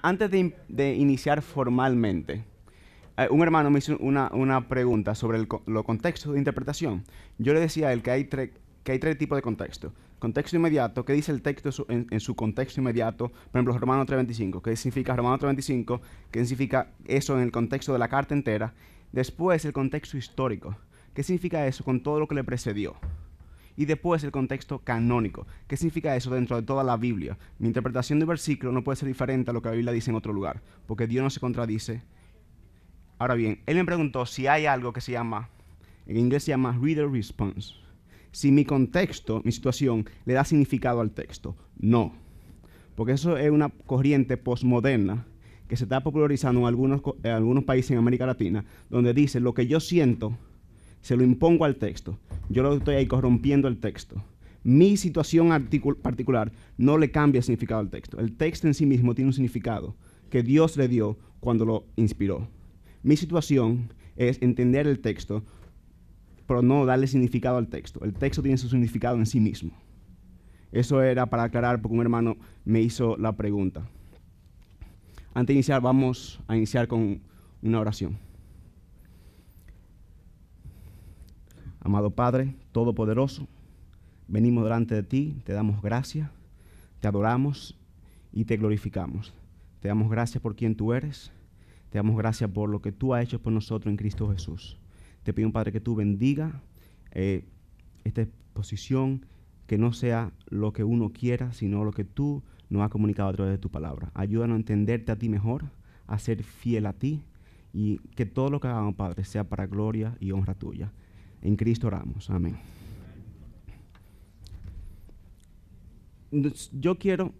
Antes de iniciar formalmente, un hermano me hizo una pregunta sobre los contextos de interpretación. Yo le decía a él que hay tres tipos de contexto. Contexto inmediato, que dice el texto en su contexto inmediato, por ejemplo, Romanos 3:25, que significa Romanos 3:25, que significa eso en el contexto de la carta entera. Después, el contexto histórico, que significa eso con todo lo que le precedió. Y después el contexto canónico. ¿Qué significa eso dentro de toda la Biblia? Mi interpretación del versículo no puede ser diferente a lo que la Biblia dice en otro lugar, porque Dios no se contradice. Ahora bien, él me preguntó si hay algo que se llama, en inglés se llama reader response. Si mi contexto, mi situación, le da significado al texto. No. Porque eso es una corriente postmoderna que se está popularizando en algunos países en América Latina, donde dice lo que yo siento se lo impongo al texto. Yo lo estoy ahí corrompiendo el texto. Mi situación particular no le cambia el significado al texto. El texto en sí mismo tiene un significado que Dios le dio cuando lo inspiró. Mi situación es entender el texto, pero no darle significado al texto. El texto tiene su significado en sí mismo. Eso era para aclarar porque un hermano me hizo la pregunta. Antes de iniciar, vamos a iniciar con una oración. Amado Padre Todopoderoso, venimos delante de ti, te damos gracias, te adoramos y te glorificamos. Te damos gracias por quien tú eres, te damos gracias por lo que tú has hecho por nosotros en Cristo Jesús. Te pido, Padre, que tú bendiga esta exposición, que no sea lo que uno quiera, sino lo que tú nos has comunicado a través de tu palabra. Ayúdanos a entenderte a ti mejor, a ser fiel a ti y que todo lo que hagamos, Padre, sea para gloria y honra tuya. En Cristo oramos. Amén. Yo quiero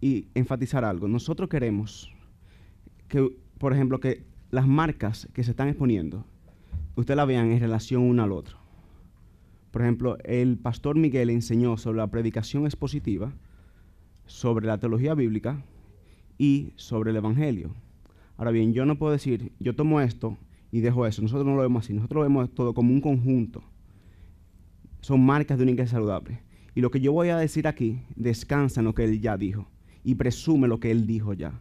enfatizar algo. Nosotros queremos que, por ejemplo, que las marcas que se están exponiendo, ustedes las vean en relación una al otro. Por ejemplo, el pastor Miguel enseñó sobre la predicación expositiva, sobre la teología bíblica y sobre el evangelio. Ahora bien, yo no puedo decir, yo tomo esto y dejo eso. Nosotros no lo vemos así. Nosotros lo vemos todo como un conjunto. Son marcas de una iglesia saludable. Y lo que yo voy a decir aquí, descansa en lo que él ya dijo. Y presume lo que él dijo ya.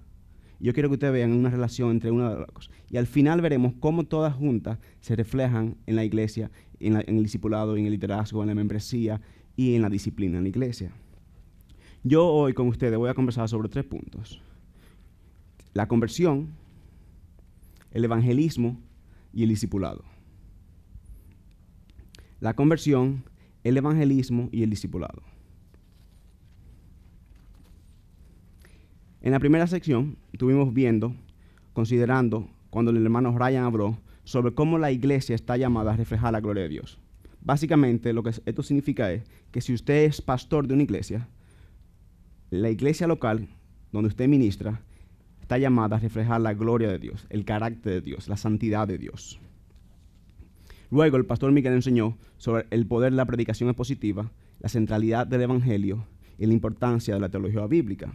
Yo quiero que ustedes vean una relación entre una de las cosas. Y al final veremos cómo todas juntas se reflejan en la iglesia, en el discipulado, en el liderazgo, en la membresía y en la disciplina en la iglesia. Yo hoy con ustedes voy a conversar sobre tres puntos. La conversión, el evangelismo y el discipulado. La conversión, el evangelismo y el discipulado. En la primera sección estuvimos viendo, considerando cuando el hermano Ryan habló sobre cómo la iglesia está llamada a reflejar la gloria de Dios. Básicamente lo que esto significa es que si usted es pastor de una iglesia, la iglesia local donde usted ministra está llamada a reflejar la gloria de Dios, el carácter de Dios, la santidad de Dios. Luego el pastor Miguel enseñó sobre el poder de la predicación expositiva, la centralidad del evangelio y la importancia de la teología bíblica.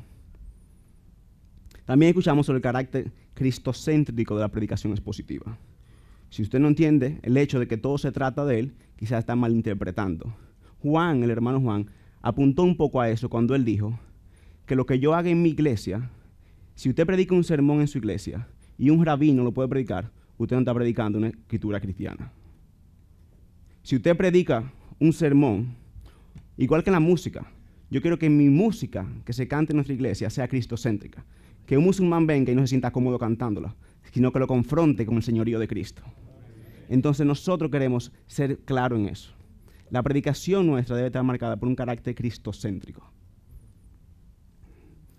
También escuchamos sobre el carácter cristocéntrico de la predicación expositiva. Si usted no entiende el hecho de que todo se trata de él, quizás está malinterpretando. Juan, el hermano Juan, apuntó un poco a eso cuando él dijo que lo que yo haga en mi iglesia, si usted predica un sermón en su iglesia y un rabino lo puede predicar, usted no está predicando una escritura cristiana. Si usted predica un sermón, igual que en la música, yo quiero que mi música que se cante en nuestra iglesia sea cristocéntrica. Que un musulmán venga y no se sienta cómodo cantándola, sino que lo confronte con el señorío de Cristo. Entonces nosotros queremos ser claros en eso. La predicación nuestra debe estar marcada por un carácter cristocéntrico.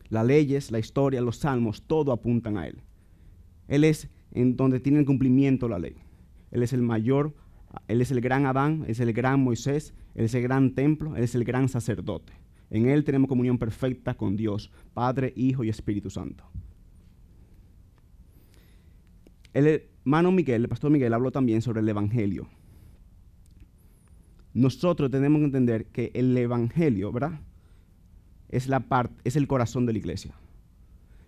Las leyes, la historia, los salmos, todo apuntan a él. Él es en donde tiene el cumplimiento la ley. Él es el mayor, él es el gran Adán, él es el gran Moisés, él es el gran templo, él es el gran sacerdote. En él tenemos comunión perfecta con Dios, Padre, Hijo y Espíritu Santo. El hermano Miguel, el pastor Miguel, habló también sobre el evangelio. Nosotros tenemos que entender que el evangelio, ¿verdad?, es el corazón de la iglesia.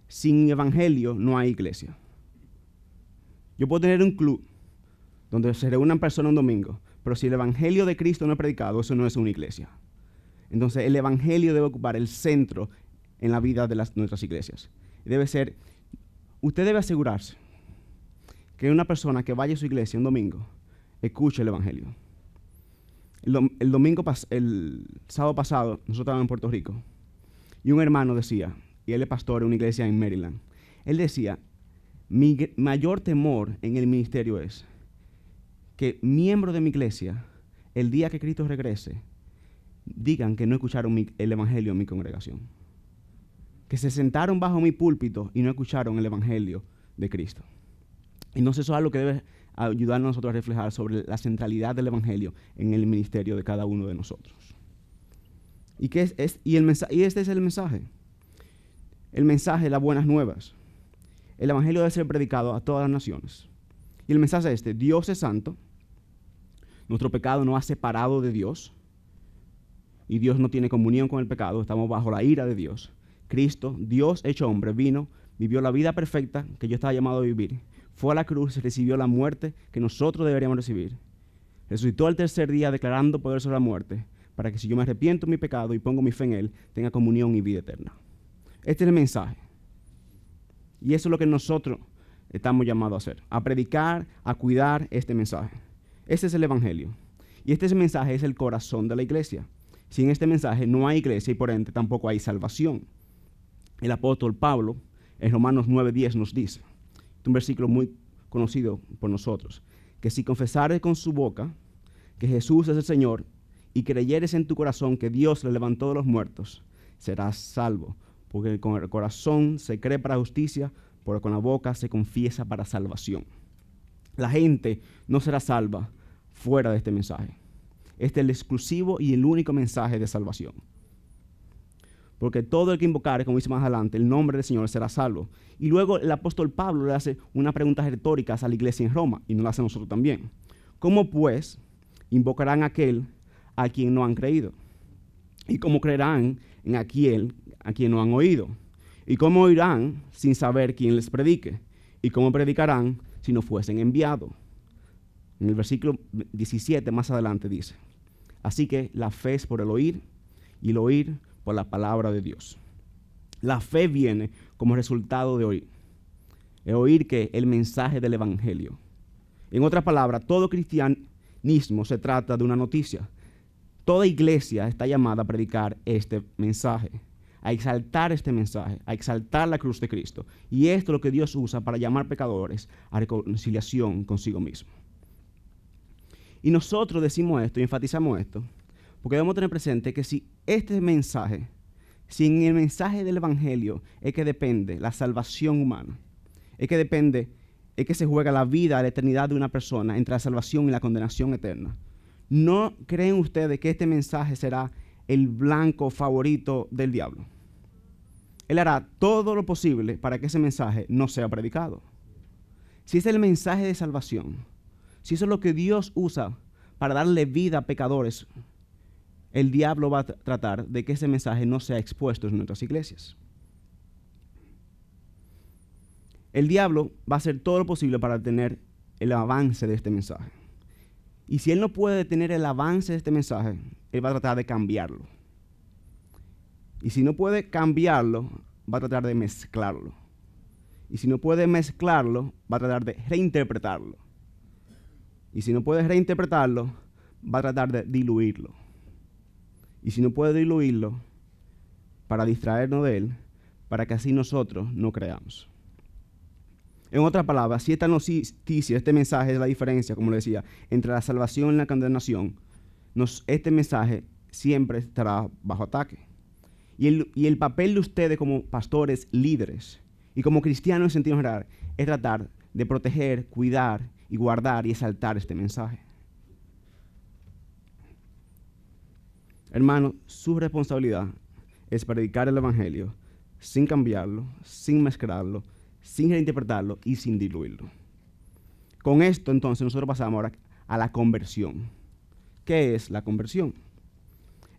Sin evangelio no hay iglesia. Yo puedo tener un club donde se reúnan personas un domingo, pero si el evangelio de Cristo no es predicado, eso no es una iglesia. Entonces el evangelio debe ocupar el centro en la vida de nuestras iglesias. debe ser, usted debe asegurarse que una persona que vaya a su iglesia un domingo escuche el evangelio. El sábado pasado, nosotros estábamos en Puerto Rico, y un hermano decía, y él es pastor en una iglesia en Maryland, él decía, mi mayor temor en el ministerio es que miembros de mi iglesia, el día que Cristo regrese, digan que no escucharon el evangelio en mi congregación. Que se sentaron bajo mi púlpito y no escucharon el evangelio de Cristo. Entonces eso es algo que debe ayudarnos a nosotros a reflejar sobre la centralidad del evangelio en el ministerio de cada uno de nosotros. ¿Y qué y este es el mensaje? El mensaje de las buenas nuevas. El evangelio debe ser predicado a todas las naciones. Y el mensaje es este: Dios es santo, nuestro pecado nos ha separado de Dios, y Dios no tiene comunión con el pecado, estamos bajo la ira de Dios. Cristo, Dios hecho hombre, vino, vivió la vida perfecta que yo estaba llamado a vivir, fue a la cruz, recibió la muerte que nosotros deberíamos recibir, resucitó al tercer día declarando poder sobre la muerte, para que si yo me arrepiento de mi pecado y pongo mi fe en Él, tenga comunión y vida eterna. Este es el mensaje. Y eso es lo que nosotros estamos llamados a hacer, a predicar, a cuidar este mensaje. Este es el evangelio. Y este mensaje es el corazón de la iglesia. Sin este mensaje no hay iglesia y por ende tampoco hay salvación. El apóstol Pablo en Romanos 9:10 nos dice, un versículo muy conocido por nosotros, que si confesares con su boca que Jesús es el Señor y creyeres en tu corazón que Dios le levantó de los muertos, serás salvo, porque con el corazón se cree para justicia, pero con la boca se confiesa para salvación. La gente no será salva fuera de este mensaje. Este es el exclusivo y el único mensaje de salvación. Porque todo el que invocare, como dice más adelante, el nombre del Señor será salvo. Y luego el apóstol Pablo le hace unas preguntas retóricas a la iglesia en Roma, y nos las hace nosotros también. ¿Cómo, pues, invocarán a aquel a quien no han creído? ¿Y cómo creerán en aquel a quien no han oído? ¿Y cómo oirán sin saber quién les predique? ¿Y cómo predicarán si no fuesen enviados? En el versículo 17 más adelante dice, así que la fe es por el oír, y el oír por la palabra de Dios. La fe viene como resultado de oír. El oír que el mensaje del evangelio. En otras palabras, todo cristianismo se trata de una noticia. Toda iglesia está llamada a predicar este mensaje, a exaltar este mensaje, a exaltar la cruz de Cristo. Y esto es lo que Dios usa para llamar pecadores a reconciliación consigo mismo. Y nosotros decimos esto y enfatizamos esto, porque debemos tener presente que si este mensaje, si en el mensaje del evangelio es que depende la salvación humana, es que depende, es que se juega la vida, la eternidad de una persona entre la salvación y la condenación eterna, ¿no creen ustedes que este mensaje será el blanco favorito del diablo? Él hará todo lo posible para que ese mensaje no sea predicado. Si es el mensaje de salvación, si eso es lo que Dios usa para darle vida a pecadores, el diablo va a tratar de que ese mensaje no sea expuesto en nuestras iglesias. El diablo va a hacer todo lo posible para detener el avance de este mensaje. Y si él no puede detener el avance de este mensaje, él va a tratar de cambiarlo. Y si no puede cambiarlo, va a tratar de mezclarlo. Y si no puede mezclarlo, va a tratar de reinterpretarlo. Y si no puede reinterpretarlo, va a tratar de diluirlo. Y si no puede diluirlo, para distraernos de él, para que así nosotros no creamos. En otras palabras, si esta noticia, este mensaje es la diferencia, como le decía, entre la salvación y la condenación, este mensaje siempre estará bajo ataque. Y el papel de ustedes como pastores, líderes, y como cristianos en sentido general, es tratar de proteger, cuidar, y guardar y exaltar este mensaje. Hermano, su responsabilidad es predicar el evangelio sin cambiarlo, sin mezclarlo, sin reinterpretarlo y sin diluirlo. Con esto, entonces, nosotros pasamos ahora a la conversión. ¿Qué es la conversión?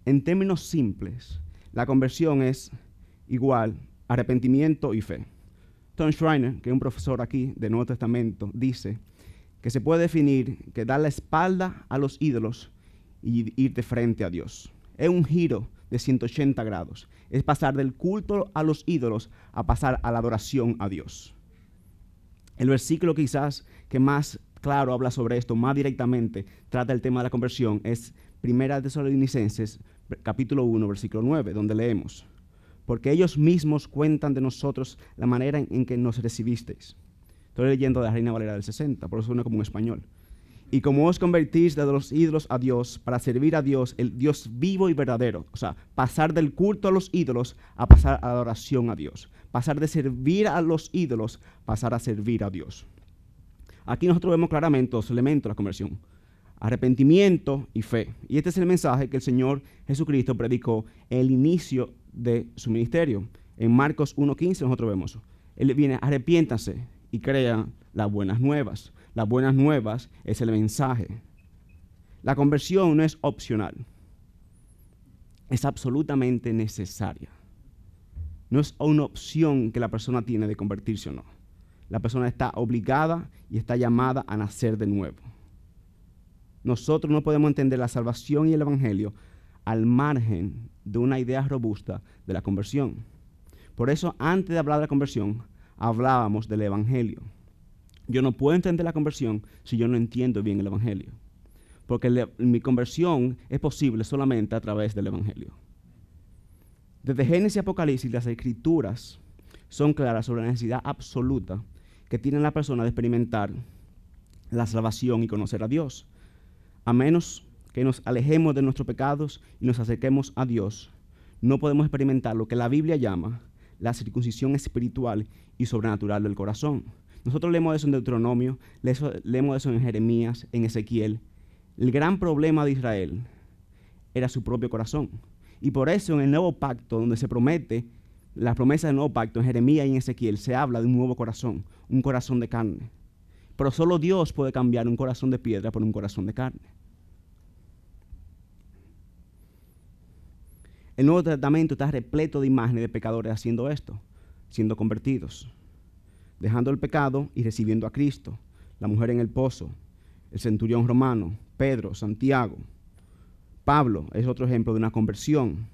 En términos simples, la conversión es igual a arrepentimiento y fe. Tom Schreiner, que es un profesor aquí del Nuevo Testamento, dice que se puede definir que dar la espalda a los ídolos y ir de frente a Dios. Es un giro de 180 grados. Es pasar del culto a los ídolos a pasar a la adoración a Dios. El versículo quizás que más claro habla sobre esto, más directamente trata el tema de la conversión, es 1 Tesalonicenses capítulo 1, versículo 9, donde leemos: porque ellos mismos cuentan de nosotros la manera en que nos recibisteis. Estoy leyendo de la Reina Valera del 60, por eso suena como un español. Y como os convertís de los ídolos a Dios, para servir a Dios, el Dios vivo y verdadero. O sea, pasar del culto a los ídolos a pasar a la adoración a Dios. Pasar de servir a los ídolos, pasar a servir a Dios. Aquí nosotros vemos claramente los elementos de la conversión: arrepentimiento y fe. Y este es el mensaje que el Señor Jesucristo predicó en el inicio de su ministerio. En Marcos 1:15 nosotros vemos, Él viene: arrepiéntanse y crean las buenas nuevas. Las buenas nuevas es el mensaje. La conversión no es opcional. Es absolutamente necesaria. No es una opción que la persona tiene de convertirse o no. La persona está obligada y está llamada a nacer de nuevo. Nosotros no podemos entender la salvación y el evangelio al margen de una idea robusta de la conversión. Por eso, antes de hablar de la conversión, hablábamos del evangelio. Yo no puedo entender la conversión si yo no entiendo bien el evangelio. Porque mi conversión es posible solamente a través del evangelio. Desde Génesis y Apocalipsis, las escrituras son claras sobre la necesidad absoluta que tiene la persona de experimentar la salvación y conocer a Dios. A menos que nos alejemos de nuestros pecados y nos acerquemos a Dios, no podemos experimentar lo que la Biblia llama la circuncisión espiritual y sobrenatural del corazón. Nosotros leemos eso en Deuteronomio, leemos eso en Jeremías, en Ezequiel. El gran problema de Israel era su propio corazón. Y por eso en el nuevo pacto, donde se promete, las promesas del nuevo pacto, en Jeremías y en Ezequiel, se habla de un nuevo corazón, un corazón de carne. Pero solo Dios puede cambiar un corazón de piedra por un corazón de carne. El Nuevo Testamento está repleto de imágenes de pecadores haciendo esto, siendo convertidos, dejando el pecado y recibiendo a Cristo, la mujer en el pozo, el centurión romano, Pedro, Santiago. Pablo es otro ejemplo de una conversión.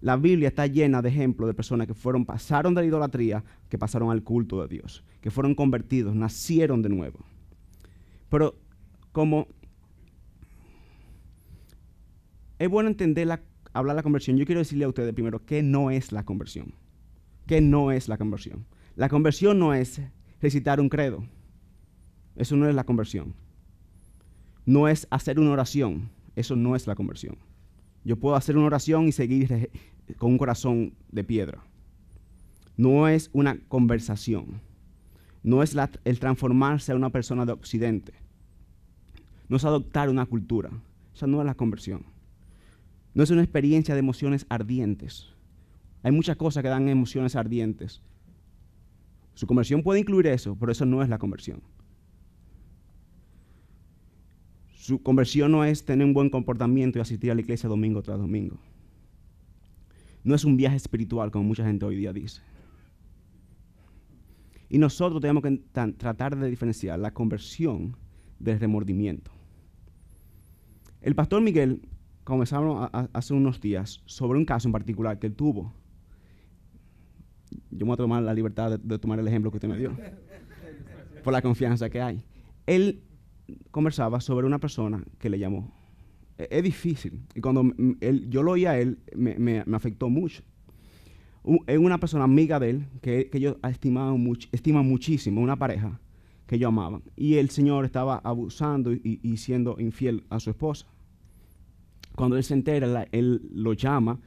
La Biblia está llena de ejemplos de personas que pasaron de la idolatría, que pasaron al culto de Dios, que fueron convertidos, nacieron de nuevo. Pero como es bueno entender hablar de la conversión, yo quiero decirle a ustedes primero qué no es la conversión. ¿Qué no es la conversión? La conversión no es recitar un credo. Eso no es la conversión. No es hacer una oración. Eso no es la conversión. Yo puedo hacer una oración y seguir con un corazón de piedra. No es una conversación. No es el transformarse a una persona de Occidente. No es adoptar una cultura. Esa no es la conversión. No es una experiencia de emociones ardientes. Hay muchas cosas que dan emociones ardientes. Su conversión puede incluir eso, pero eso no es la conversión. Su conversión no es tener un buen comportamiento y asistir a la iglesia domingo tras domingo. No es un viaje espiritual, como mucha gente hoy día dice. Y nosotros tenemos que tratar de diferenciar la conversión del remordimiento. El pastor Miguel comenzaba hace unos días sobre un caso en particular que él tuvo. Yo me voy a tomar la libertad de tomar el ejemplo que usted me dio, por la confianza que hay. Él conversaba sobre una persona que le llamó. Es difícil. Y cuando yo lo oí a él, me afectó mucho. Es una persona amiga de él, que yo estima muchísimo, una pareja que yo amaba. Y el señor estaba abusando y siendo infiel a su esposa. Cuando él se entera, él lo llama,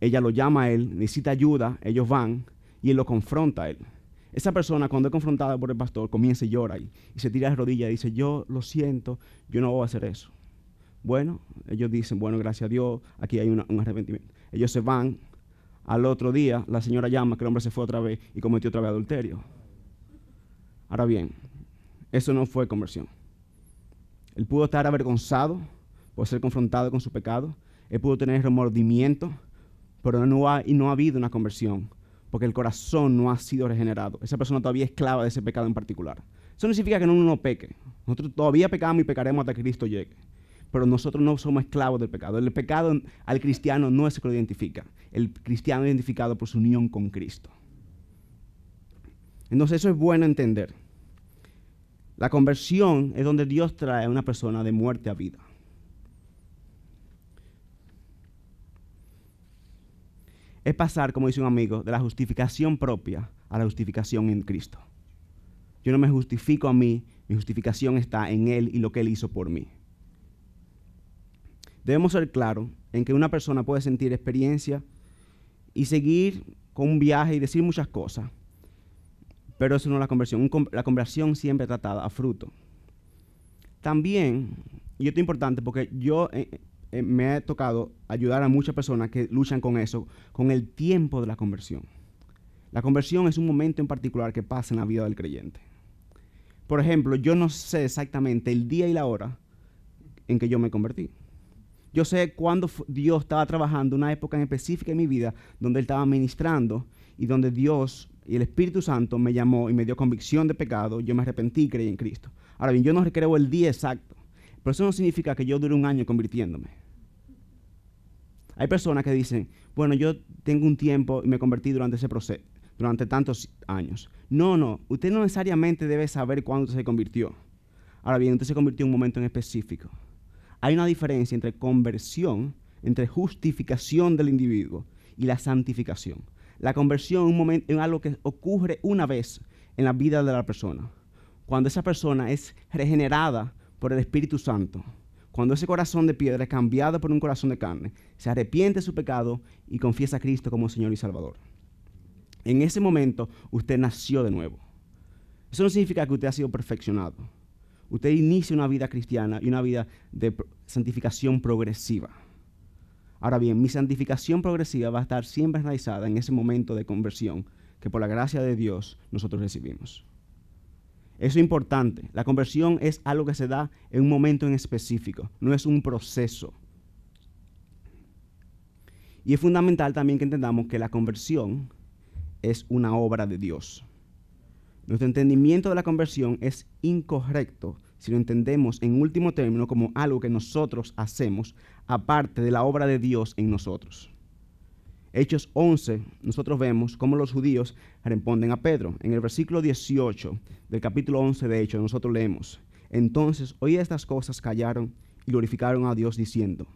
ella lo llama a él, necesita ayuda, ellos van, y él lo confronta a él. Esa persona, cuando es confrontada por el pastor, comienza y llora y se tira de rodillas y dice: yo lo siento, yo no voy a hacer eso. Bueno, ellos dicen: bueno, gracias a Dios, aquí hay un arrepentimiento. Ellos se van. Al otro día, la señora llama que el hombre se fue otra vez y cometió otra vez adulterio. Ahora bien, eso no fue conversión. Él pudo estar avergonzado por ser confrontado con su pecado. Él pudo tener remordimiento, pero no ha habido una conversión, porque el corazón no ha sido regenerado. Esa persona todavía es esclava de ese pecado en particular. Eso no significa que uno no peque. Nosotros todavía pecamos y pecaremos hasta que Cristo llegue. pero nosotros no somos esclavos del pecado. El pecado al cristiano no es el que lo identifica. El cristiano es identificado por su unión con Cristo. Entonces eso es bueno entender. La conversión es donde Dios trae a una persona de muerte a vida. Es pasar, como dice un amigo, de la justificación propia a la justificación en Cristo. Yo no me justifico a mí, mi justificación está en Él y lo que Él hizo por mí. Debemos ser claros en que una persona puede sentir experiencia y seguir con un viaje y decir muchas cosas, pero eso no es la conversión. La conversión siempre es tratada a fruto. También, y esto es importante porque yo me ha tocado ayudar a muchas personas que luchan con eso, con el tiempo de la conversión. La conversión es un momento en particular que pasa en la vida del creyente. Por ejemplo, yo no sé exactamente el día y la hora en que yo me convertí. Yo sé cuándo Dios estaba trabajando, una época en específica en mi vida, donde Él estaba ministrando y donde Dios y el Espíritu Santo me llamó y me dio convicción de pecado, yo me arrepentí y creí en Cristo. Ahora bien, yo no creo el día exacto, pero eso no significa que yo dure un año convirtiéndome. Hay personas que dicen, bueno, yo tengo un tiempo y me convertí durante ese proceso, durante tantos años. No, no, usted no necesariamente debe saber cuándo se convirtió. Ahora bien, usted se convirtió en un momento en específico. Hay una diferencia entre conversión, entre justificación del individuo y la santificación. La conversión es algo que ocurre una vez en la vida de la persona. Cuando esa persona es regenerada por el Espíritu Santo, cuando ese corazón de piedra es cambiado por un corazón de carne, se arrepiente de su pecado y confiesa a Cristo como Señor y Salvador. En ese momento, usted nació de nuevo. Eso no significa que usted ha sido perfeccionado. Usted inicia una vida cristiana y una vida de santificación progresiva. Ahora bien, mi santificación progresiva va a estar siempre enraizada en ese momento de conversión que por la gracia de Dios nosotros recibimos. Eso es importante. La conversión es algo que se da en un momento en específico, no es un proceso. Y es fundamental también que entendamos que la conversión es una obra de Dios. Nuestro entendimiento de la conversión es incorrecto si lo entendemos en último término como algo que nosotros hacemos aparte de la obra de Dios en nosotros. Hechos 11, nosotros vemos cómo los judíos responden a Pedro. En el versículo 18 del capítulo 11 de Hechos, nosotros leemos: entonces, oí estas cosas, callaron y glorificaron a Dios diciendo,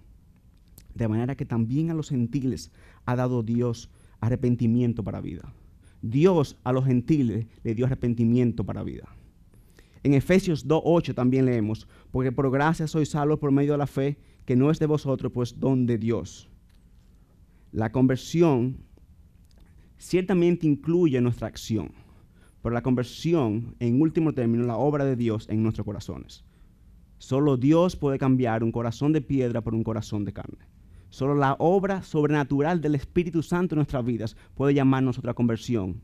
de manera que también a los gentiles ha dado Dios arrepentimiento para vida. Dios a los gentiles le dio arrepentimiento para vida. En Efesios 2:8 también leemos, porque por gracia sois salvos por medio de la fe, que no es de vosotros, pues don de Dios. La conversión ciertamente incluye nuestra acción, pero la conversión, en último término, la obra de Dios en nuestros corazones. Solo Dios puede cambiar un corazón de piedra por un corazón de carne. Solo la obra sobrenatural del Espíritu Santo en nuestras vidas puede llamarnos a otra conversión.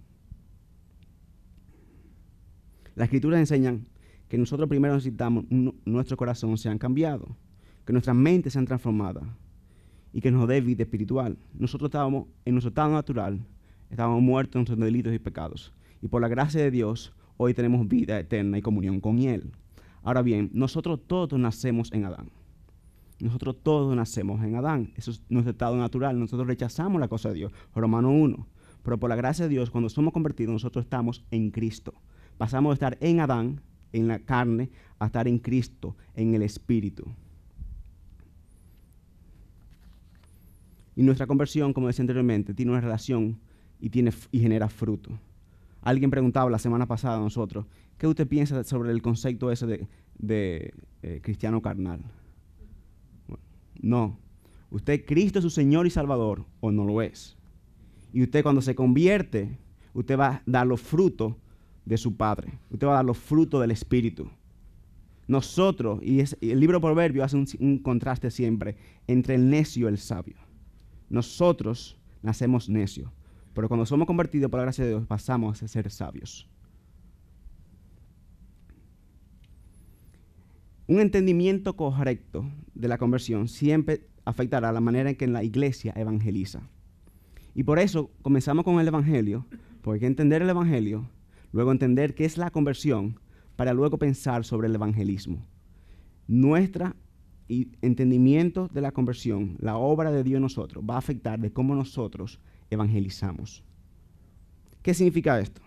Las Escrituras enseñan que nosotros primero necesitamos nuestro corazón sea cambiado, que nuestras mentes sean transformadas y que nos dé vida espiritual. Nosotros estábamos en nuestro estado natural, estábamos muertos en nuestros delitos y pecados, y por la gracia de Dios hoy tenemos vida eterna y comunión con Él. Ahora bien, nosotros todos nacemos en Adán. Nosotros todos nacemos en Adán. Eso es nuestro estado natural. Nosotros rechazamos la cosa de Dios, Romanos 1. Pero por la gracia de Dios, cuando somos convertidos, nosotros estamos en Cristo. Pasamos de estar en Adán, en la carne, a estar en Cristo, en el Espíritu. Y nuestra conversión, como decía anteriormente, tiene una relación y genera fruto. Alguien preguntaba la semana pasada a nosotros, ¿qué usted piensa sobre el concepto ese de cristiano carnal? No. Usted, Cristo es su Señor y Salvador, o no lo es. Y usted cuando se convierte, usted va a dar los frutos de su Padre. Usted va a dar los frutos del Espíritu. Nosotros, y el libro Proverbio hace un contraste siempre entre el necio y el sabio. Nosotros nacemos necios, pero cuando somos convertidos por la gracia de Dios, pasamos a ser sabios. Un entendimiento correcto de la conversión siempre afectará la manera en que la iglesia evangeliza. Y por eso comenzamos con el evangelio, porque hay que entender el evangelio, luego entender qué es la conversión, para luego pensar sobre el evangelismo. Nuestra y entendimiento de la conversión, la obra de Dios en nosotros, va a afectar de cómo nosotros evangelizamos. ¿Qué significa esto?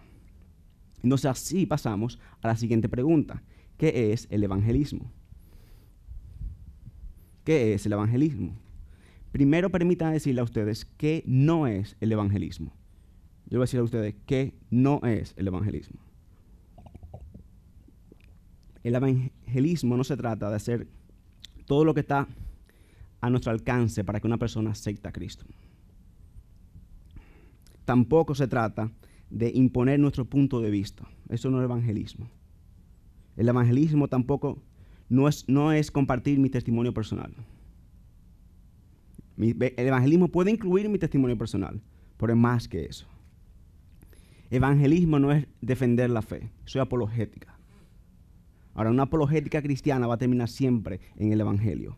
Entonces así pasamos a la siguiente pregunta. ¿Qué es el evangelismo? ¿Qué es el evangelismo? Primero permítanme decirle a ustedes qué no es el evangelismo. Yo voy a decir a ustedes qué no es el evangelismo. El evangelismo no se trata de hacer todo lo que está a nuestro alcance para que una persona acepte a Cristo. Tampoco se trata de imponer nuestro punto de vista. Eso no es evangelismo. El evangelismo tampoco no es compartir mi testimonio personal. El evangelismo puede incluir mi testimonio personal, pero es más que eso. Evangelismo no es defender la fe, soy apologética. Ahora, una apologética cristiana va a terminar siempre en el evangelio,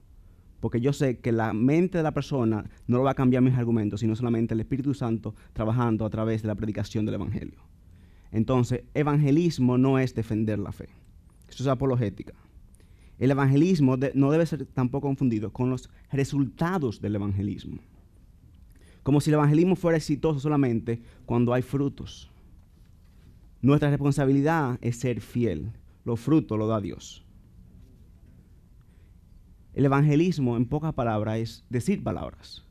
porque yo sé que la mente de la persona no lo va a cambiar mis argumentos, sino solamente el Espíritu Santo trabajando a través de la predicación del evangelio. Entonces, evangelismo no es defender la fe, eso es apologética. El evangelismo no debe ser tampoco confundido con los resultados del evangelismo, como si el evangelismo fuera exitoso solamente cuando hay frutos. Nuestra responsabilidad es ser fiel. Los frutos los da Dios. El evangelismo, en pocas palabras, es decir palabras.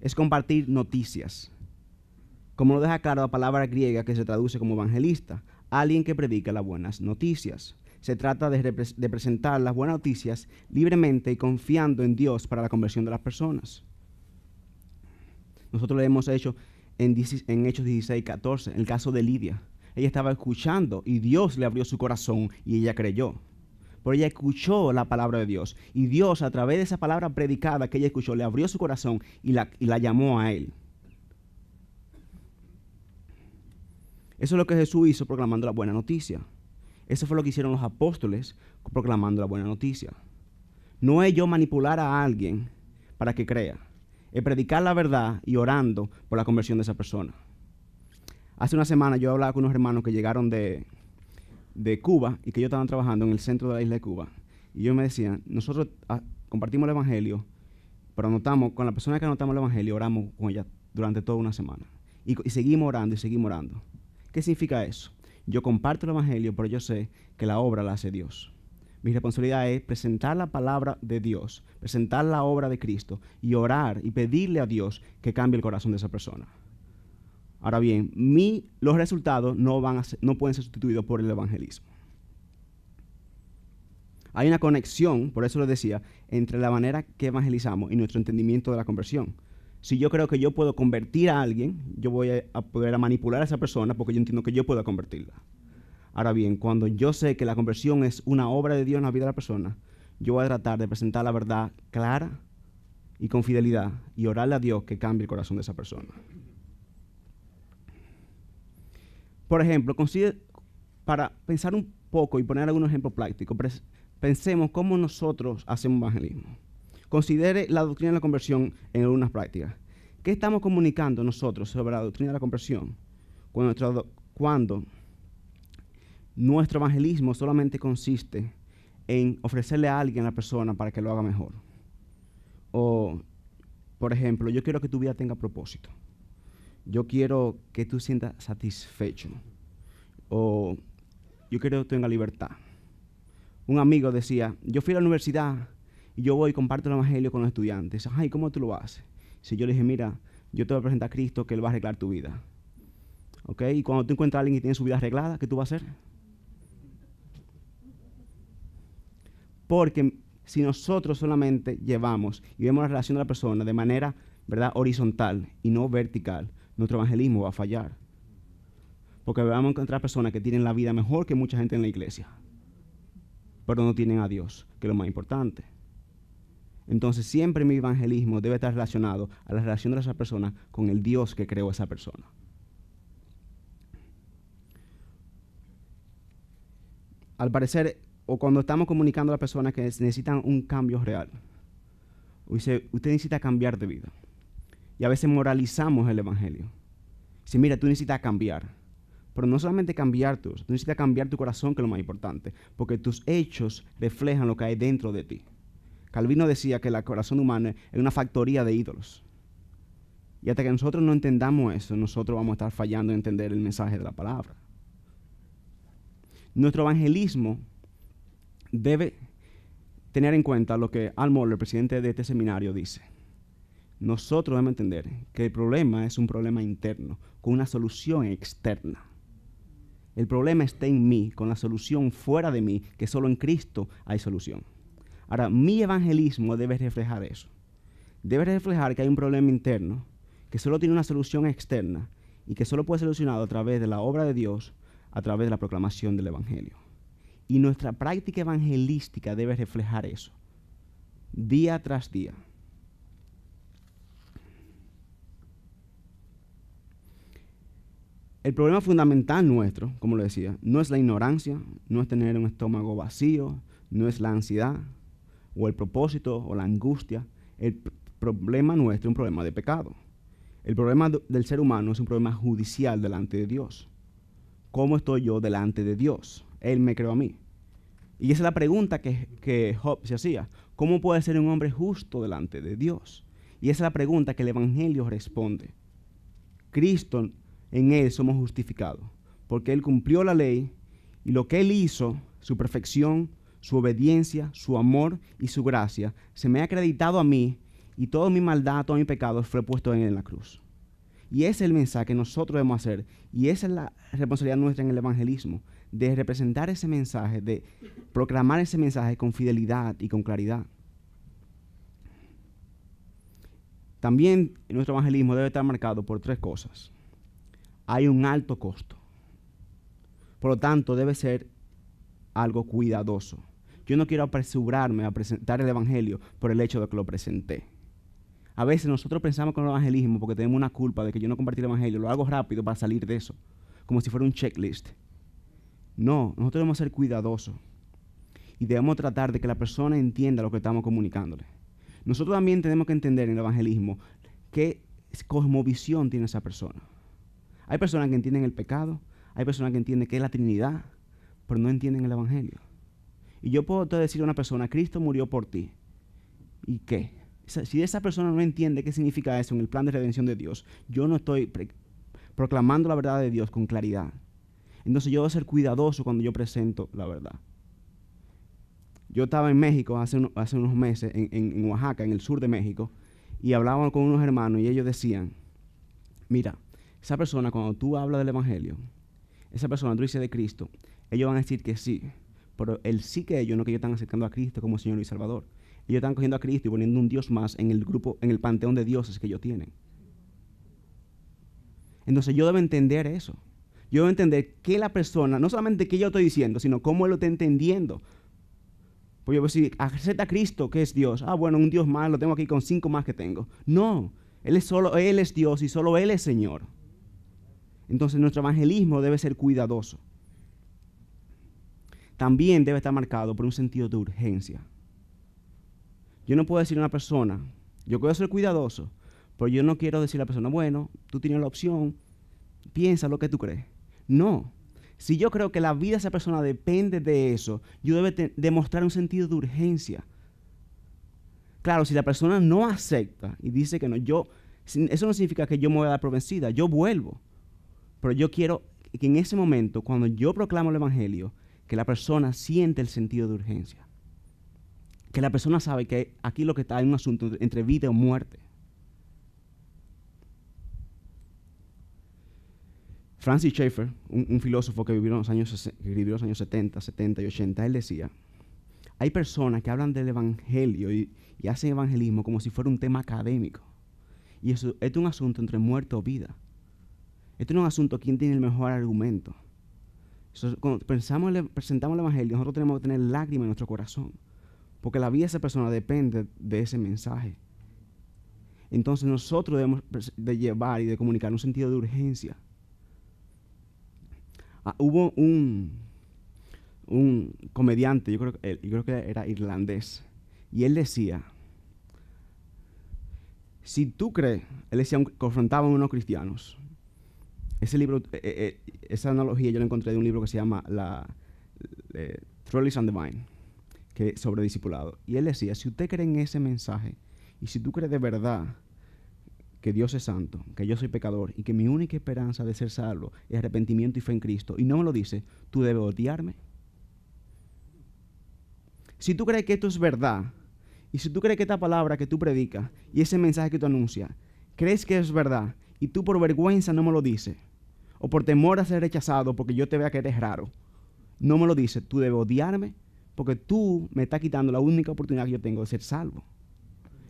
Es compartir noticias. Como lo deja claro la palabra griega que se traduce como evangelista, alguien que predica las buenas noticias. Se trata de presentar las buenas noticias libremente y confiando en Dios para la conversión de las personas. Nosotros lo hemos hecho en Hechos 16:14, en el caso de Lidia. Ella estaba escuchando y Dios le abrió su corazón y ella creyó. Pero ella escuchó la palabra de Dios y Dios, a través de esa palabra predicada que ella escuchó, le abrió su corazón y la llamó a él. Eso es lo que Jesús hizo proclamando la buena noticia. Eso fue lo que hicieron los apóstoles proclamando la buena noticia. No es yo manipular a alguien para que crea, es predicar la verdad y orando por la conversión de esa persona. Hace una semana yo hablaba con unos hermanos que llegaron de Cuba y que ellos estaban trabajando en el centro de la isla de Cuba. Y ellos me decían, nosotros compartimos el evangelio, pero anotamos, con la persona que anotamos el evangelio, oramos con ella durante toda una semana. Y seguimos orando y seguimos orando. ¿Qué significa eso? Yo comparto el evangelio, pero yo sé que la obra la hace Dios. Mi responsabilidad es presentar la palabra de Dios, presentar la obra de Cristo y orar y pedirle a Dios que cambie el corazón de esa persona. Ahora bien, los resultados no pueden ser sustituidos por el evangelismo. Hay una conexión, por eso les decía, entre la manera que evangelizamos y nuestro entendimiento de la conversión. Si yo creo que yo puedo convertir a alguien, yo voy a poder manipular a esa persona porque yo entiendo que yo puedo convertirla. Ahora bien, cuando yo sé que la conversión es una obra de Dios en la vida de la persona, yo voy a tratar de presentar la verdad clara y con fidelidad y orarle a Dios que cambie el corazón de esa persona. Por ejemplo, para pensar un poco y poner algunos ejemplos prácticos, pensemos cómo nosotros hacemos evangelismo. Considere la doctrina de la conversión en algunas prácticas. ¿Qué estamos comunicando nosotros sobre la doctrina de la conversión cuando nuestro evangelismo solamente consiste en ofrecerle a alguien a la persona para que lo haga mejor? O, por ejemplo, yo quiero que tu vida tenga propósito. Yo quiero que tú sientas satisfecho, o yo quiero que tenga libertad. Un amigo decía, yo fui a la universidad y yo voy y comparto el evangelio con los estudiantes. Ay, ¿cómo tú lo haces? Si yo le dije, mira, yo te voy a presentar a Cristo que Él va a arreglar tu vida. ¿Ok? Y cuando tú encuentras a alguien que tiene su vida arreglada, ¿qué tú vas a hacer? Porque si nosotros solamente llevamos y vemos la relación de la persona de manera, ¿verdad?, horizontal y no vertical, nuestro evangelismo va a fallar. Porque vamos a encontrar personas que tienen la vida mejor que mucha gente en la iglesia, pero no tienen a Dios, que es lo más importante. Entonces, siempre mi evangelismo debe estar relacionado a la relación de esa persona con el Dios que creó a esa persona. Al parecer, o cuando estamos comunicando a las personas que necesitan un cambio real, usted necesita cambiar de vida. Y a veces moralizamos el evangelio. Dice, mira, tú necesitas cambiar. Pero no solamente cambiar tú necesitas cambiar tu corazón, que es lo más importante, porque tus hechos reflejan lo que hay dentro de ti. Calvino decía que el corazón humano es una factoría de ídolos. Y hasta que nosotros no entendamos eso, nosotros vamos a estar fallando en entender el mensaje de la palabra. Nuestro evangelismo debe tener en cuenta lo que Al Mohler, el presidente de este seminario, dice. Nosotros debemos entender que el problema es un problema interno, con una solución externa. El problema está en mí, con la solución fuera de mí, que solo en Cristo hay solución. Ahora, mi evangelismo debe reflejar eso. Debe reflejar que hay un problema interno, que solo tiene una solución externa y que solo puede ser solucionado a través de la obra de Dios, a través de la proclamación del Evangelio. Y nuestra práctica evangelística debe reflejar eso, día tras día. El problema fundamental nuestro, como lo decía, no es la ignorancia, no es tener un estómago vacío, no es la ansiedad, o el propósito, o la angustia. El problema nuestro es un problema de pecado. El problema del ser humano es un problema judicial delante de Dios. ¿Cómo estoy yo delante de Dios? Él me creó a mí. Y esa es la pregunta que Job se hacía. ¿Cómo puede ser un hombre justo delante de Dios? Y esa es la pregunta que el Evangelio responde. Cristo, en Él somos justificados, porque Él cumplió la ley y lo que Él hizo, su perfección, su obediencia, su amor y su gracia, se me ha acreditado a mí y toda mi maldad, todo mi pecado fue puesto en Él en la cruz. Y ese es el mensaje que nosotros debemos hacer y esa es la responsabilidad nuestra en el evangelismo, de representar ese mensaje, de proclamar ese mensaje con fidelidad y con claridad. También nuestro evangelismo debe estar marcado por tres cosas. Hay un alto costo. Por lo tanto, debe ser algo cuidadoso. Yo no quiero apresurarme a presentar el Evangelio por el hecho de que lo presenté. A veces nosotros pensamos con el evangelismo porque tenemos una culpa de que yo no compartí el Evangelio. Lo hago rápido para salir de eso, como si fuera un checklist. No, nosotros debemos ser cuidadosos. Y debemos tratar de que la persona entienda lo que estamos comunicándole. Nosotros también tenemos que entender en el evangelismo qué cosmovisión tiene esa persona. Hay personas que entienden el pecado, hay personas que entienden qué es la Trinidad, pero no entienden el Evangelio. Y yo puedo decirle a una persona, Cristo murió por ti. ¿Y qué? Si esa persona no entiende qué significa eso en el plan de redención de Dios, yo no estoy proclamando la verdad de Dios con claridad. Entonces yo debo ser cuidadoso cuando yo presento la verdad. Yo estaba en México hace unos meses, en Oaxaca, en el sur de México, y hablaba con unos hermanos y ellos decían, mira, esa persona, cuando tú hablas del Evangelio, esa persona, tú dices de Cristo, ellos van a decir que sí, pero el sí que ellos, no que ellos están acercando a Cristo como Señor y Salvador. Ellos están cogiendo a Cristo y poniendo un Dios más en el grupo, en el panteón de dioses que ellos tienen. Entonces yo debo entender eso. Yo debo entender que la persona, no solamente qué yo estoy diciendo, sino cómo él lo está entendiendo. Pues yo voy a decir, acepta a Cristo que es Dios. Ah, bueno, un Dios más, lo tengo aquí con 5 más que tengo. No, Él es Dios y solo Él es Señor. Entonces, nuestro evangelismo debe ser cuidadoso. También debe estar marcado por un sentido de urgencia. Yo no puedo decirle a una persona, yo quiero ser cuidadoso, pero yo no quiero decirle a la persona, bueno, tú tienes la opción, piensa lo que tú crees. No. Si yo creo que la vida de esa persona depende de eso, yo debo demostrar un sentido de urgencia. Claro, si la persona no acepta y dice que no, eso no significa que yo me voy a dar por vencida, yo vuelvo. Pero yo quiero que en ese momento, cuando yo proclamo el Evangelio, que la persona siente el sentido de urgencia. Que la persona sabe que aquí lo que está es un asunto entre vida o muerte. Francis Schaeffer, un filósofo que vivió los años 70, 70 y 80, él decía, hay personas que hablan del Evangelio y hacen evangelismo como si fuera un tema académico. Y eso es un asunto entre muerte o vida. Este no es un asunto quién tiene el mejor argumento. Cuando presentamos el Evangelio, nosotros tenemos que tener lágrimas en nuestro corazón, porque la vida de esa persona depende de ese mensaje. Entonces nosotros debemos de llevar y de comunicar un sentido de urgencia. Hubo un comediante, yo creo que era irlandés, y él decía, si tú crees, él decía, confrontaba a unos cristianos. Ese libro, esa analogía yo la encontré de un libro que se llama Trellis and the Vine, que sobre discipulado. Y él decía, si usted cree en ese mensaje, y si tú crees de verdad que Dios es santo, que yo soy pecador, y que mi única esperanza de ser salvo es arrepentimiento y fe en Cristo, y no me lo dice, tú debes odiarme. Si tú crees que esto es verdad, y si tú crees que esta palabra que tú predicas, y ese mensaje que tú anuncias, crees que es verdad, y tú por vergüenza no me lo dices, o por temor a ser rechazado, porque yo te vea que eres raro, no me lo dices, tú debes odiarme, porque tú me estás quitando la única oportunidad que yo tengo de ser salvo.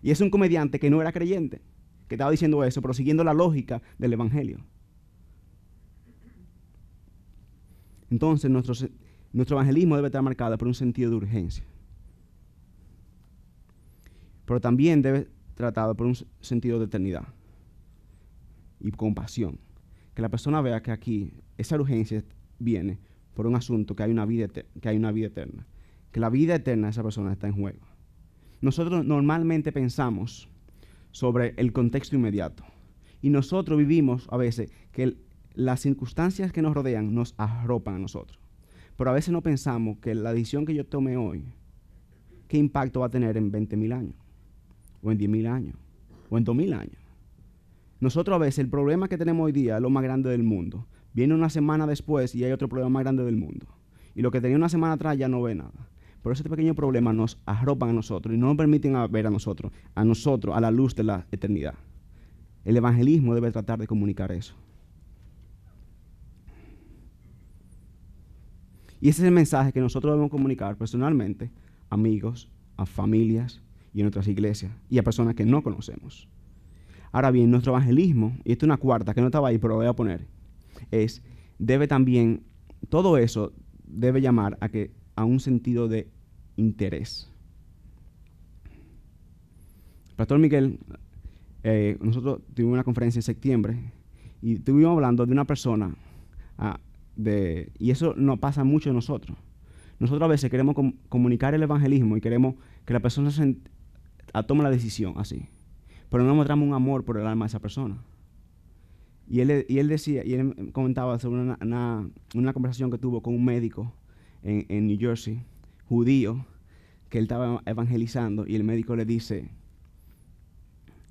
Y es un comediante que no era creyente, que estaba diciendo eso, pero siguiendo la lógica del Evangelio. Entonces, nuestro evangelismo debe estar marcado por un sentido de urgencia, pero también debe tratado por un sentido de eternidad y compasión. Que la persona vea que aquí esa urgencia viene por un asunto, que hay una vida eterna. Que la vida eterna de esa persona está en juego. Nosotros normalmente pensamos sobre el contexto inmediato. Y nosotros vivimos a veces que las circunstancias que nos rodean nos arropan a nosotros. Pero a veces no pensamos que la decisión que yo tomé hoy, ¿qué impacto va a tener en 20.000 años? O en 10.000 años, o en 2.000 años. Nosotros a veces el problema que tenemos hoy día es lo más grande del mundo. Viene una semana después y hay otro problema más grande del mundo. Y lo que tenía una semana atrás ya no ve nada. Pero esos pequeños problemas nos arropan a nosotros y no nos permiten ver a nosotros, a la luz de la eternidad. El evangelismo debe tratar de comunicar eso. Y ese es el mensaje que nosotros debemos comunicar personalmente, amigos, a familias, y en otras iglesias, y a personas que no conocemos. Ahora bien, nuestro evangelismo, y esto es una cuarta que no estaba ahí, pero lo voy a poner, debe también, todo eso debe llamar a un sentido de interés. Pastor Miguel, nosotros tuvimos una conferencia en septiembre, y estuvimos hablando de una persona, y eso nos pasa mucho a nosotros. Nosotros a veces queremos comunicar el evangelismo y queremos que la persona tome la decisión así, pero no mostramos un amor por el alma de esa persona. Y él comentaba sobre una conversación que tuvo con un médico en New Jersey, judío, que él estaba evangelizando, y el médico le dice,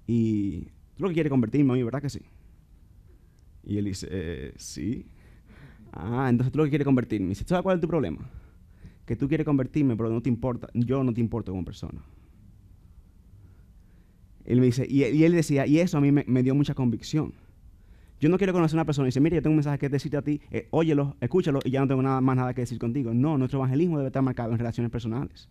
¿y tú lo que quieres convertirme a mí, verdad que sí? Y él dice, sí. Ah, entonces tú lo que quieres convertirme. Y dice, ¿sabes cuál es tu problema? Que tú quieres convertirme, pero no te importa, yo no te importo como persona. Él me dice, y él decía, y eso a mí me dio mucha convicción. Yo no quiero conocer a una persona y dice, mira, yo tengo un mensaje que decirte a ti, óyelo, escúchalo, y ya no tengo más nada que decir contigo. No, nuestro evangelismo debe estar marcado en relaciones personales.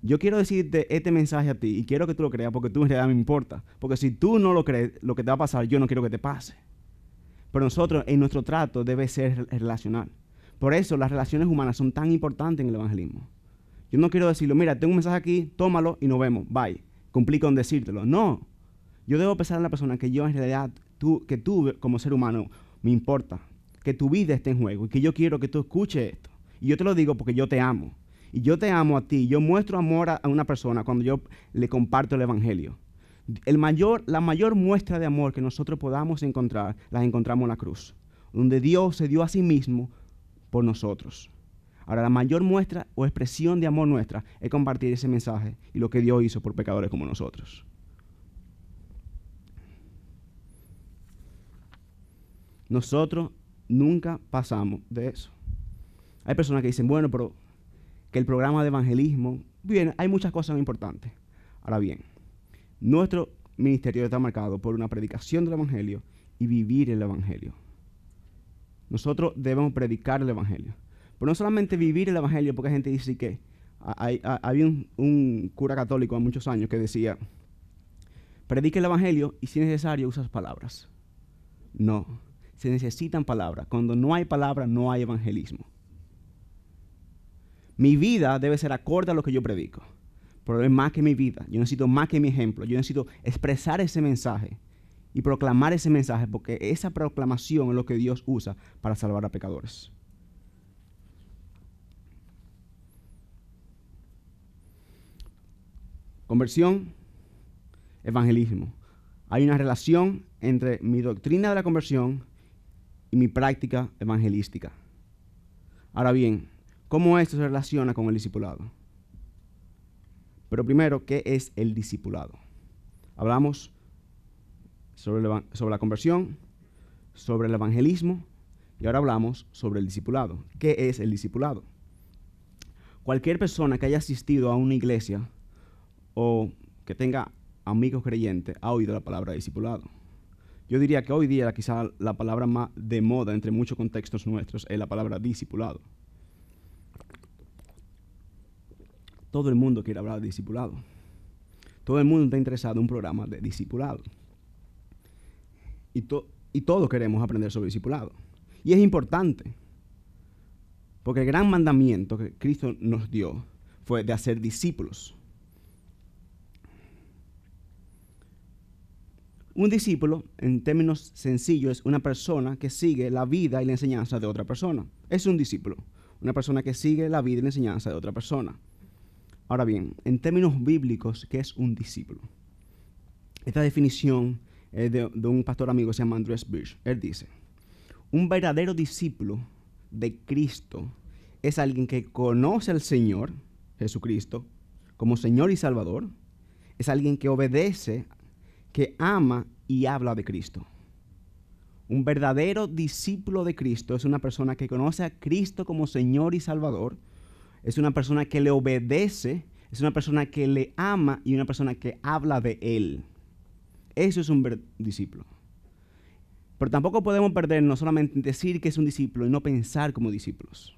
Yo quiero decirte este mensaje a ti, y quiero que tú lo creas, porque tú en realidad me importa. Porque si tú no lo crees, lo que te va a pasar, yo no quiero que te pase. Pero nosotros, en nuestro trato, debe ser relacional. Por eso las relaciones humanas son tan importantes en el evangelismo. Yo no quiero decirlo, mira, tengo un mensaje aquí, tómalo y nos vemos, bye. Cumplí con decírtelo. No, yo debo pensar en la persona que yo en realidad, que tú como ser humano me importa, que tu vida esté en juego y que yo quiero que tú escuches esto. Y yo te lo digo porque yo te amo. Y yo te amo a ti, yo muestro amor a una persona cuando yo le comparto el evangelio. La mayor muestra de amor que nosotros podamos encontrar, las encontramos en la cruz, donde Dios se dio a sí mismo por nosotros. Ahora, la mayor muestra o expresión de amor nuestra es compartir ese mensaje y lo que Dios hizo por pecadores como nosotros. Nosotros nunca pasamos de eso. Hay personas que dicen, bueno, pero que el programa de evangelismo, bien, hay muchas cosas importantes. Ahora bien, nuestro ministerio está marcado por una predicación del evangelio y vivir el evangelio. Nosotros debemos predicar el evangelio. Pero no solamente vivir el evangelio, porque la gente dice que había un cura católico hace muchos años que decía, predica el evangelio y si es necesario usas palabras. No, se necesitan palabras. Cuando no hay palabras, no hay evangelismo. Mi vida debe ser acorde a lo que yo predico. Pero es más que mi vida. Yo necesito más que mi ejemplo. Yo necesito expresar ese mensaje y proclamar ese mensaje, porque esa proclamación es lo que Dios usa para salvar a pecadores. Conversión, evangelismo. Hay una relación entre mi doctrina de la conversión y mi práctica evangelística. Ahora bien, ¿cómo esto se relaciona con el discipulado? Pero primero, ¿qué es el discipulado? Hablamos sobre la conversión, sobre el evangelismo, y ahora hablamos sobre el discipulado. ¿Qué es el discipulado? Cualquier persona que haya asistido a una iglesia o que tenga amigos creyentes ha oído la palabra discipulado. Yo diría que hoy día quizá la palabra más de moda entre muchos contextos nuestros es la palabra discipulado. Todo el mundo quiere hablar de discipulado. Todo el mundo está interesado en un programa de discipulado. Y todos queremos aprender sobre discipulado. Y es importante, porque el gran mandamiento que Cristo nos dio fue de hacer discípulos. Un discípulo, en términos sencillos, es una persona que sigue la vida y la enseñanza de otra persona. Es un discípulo, una persona que sigue la vida y la enseñanza de otra persona. Ahora bien, en términos bíblicos, ¿qué es un discípulo? Esta definición es de un pastor amigo que se llama Andrés Birch. Él dice, un verdadero discípulo de Cristo es alguien que conoce al Señor, Jesucristo, como Señor y Salvador. Es alguien que obedece, que ama y habla de Cristo. Un verdadero discípulo de Cristo es una persona que conoce a Cristo como Señor y Salvador. Es una persona que le obedece, es una persona que le ama y una persona que habla de Él. Eso es un discípulo. Pero tampoco podemos perdernos solamente en decir que es un discípulo y no pensar como discípulos.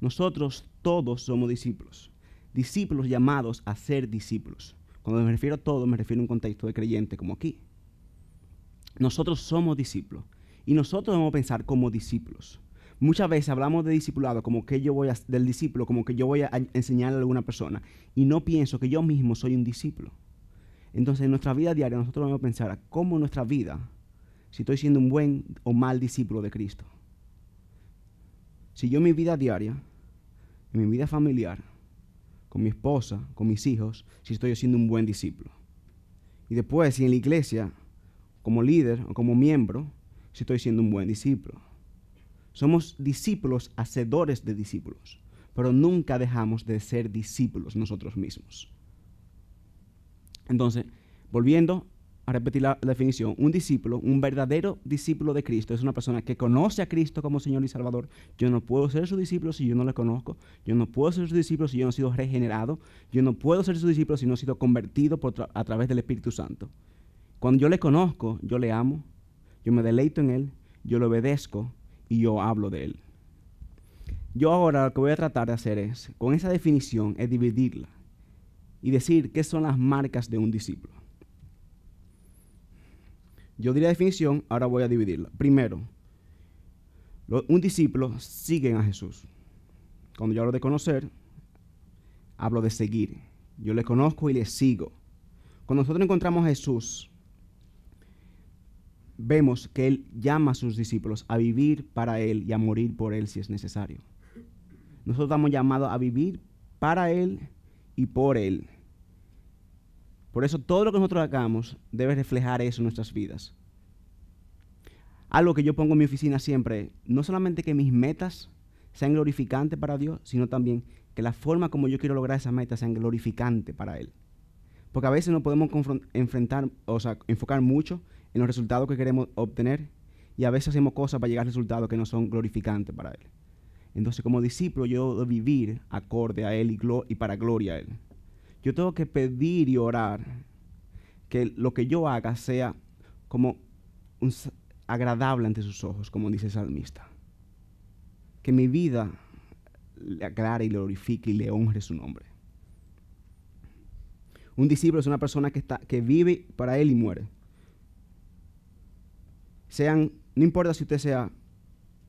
Nosotros todos somos discípulos. Discípulos llamados a ser discípulos. Cuando me refiero a todos, me refiero a un contexto de creyente como aquí. Nosotros somos discípulos y nosotros debemos pensar como discípulos. Muchas veces hablamos de discipulado como que del discípulo, como que yo voy a enseñarle a alguna persona y no pienso que yo mismo soy un discípulo. Entonces, en nuestra vida diaria nosotros debemos pensar a cómo nuestra vida, si estoy siendo un buen o mal discípulo de Cristo. Si yo en mi vida diaria, en mi vida familiar, con mi esposa, con mis hijos, si estoy siendo un buen discípulo. Y después, si en la iglesia, como líder o como miembro, si estoy siendo un buen discípulo. Somos discípulos, hacedores de discípulos, pero nunca dejamos de ser discípulos nosotros mismos. Entonces, volviendo a repetir la definición, un discípulo, un verdadero discípulo de Cristo, es una persona que conoce a Cristo como Señor y Salvador. Yo no puedo ser su discípulo si yo no le conozco. Yo no puedo ser su discípulo si yo no he sido regenerado. Yo no puedo ser su discípulo si no he sido convertido a través del Espíritu Santo. Cuando yo le conozco, yo le amo, yo me deleito en Él, yo le obedezco, y yo hablo de Él. Yo ahora lo que voy a tratar de hacer es, con esa definición, es dividirla y decir qué son las marcas de un discípulo. Yo di la definición, ahora voy a dividirla. Primero, un discípulo sigue a Jesús. Cuando yo hablo de conocer, hablo de seguir. Yo le conozco y le sigo. Cuando nosotros encontramos a Jesús, vemos que Él llama a sus discípulos a vivir para Él y a morir por Él si es necesario. Nosotros estamos llamados a vivir para Él y por Él. Por eso todo lo que nosotros hagamos debe reflejar eso en nuestras vidas. Algo que yo pongo en mi oficina siempre, no solamente que mis metas sean glorificantes para Dios, sino también que la forma como yo quiero lograr esas metas sean glorificantes para Él. Porque a veces no podemos enfocar mucho en los resultados que queremos obtener, y a veces hacemos cosas para llegar a resultados que no son glorificantes para Él. Entonces, como discípulo, yo debo vivir acorde a Él y para gloria a Él. Yo tengo que pedir y orar que lo que yo haga sea como agradable ante sus ojos, como dice el salmista. Que mi vida le aclare y le glorifique y le honre su nombre. Un discípulo es una persona que vive para Él y muere. No importa si usted sea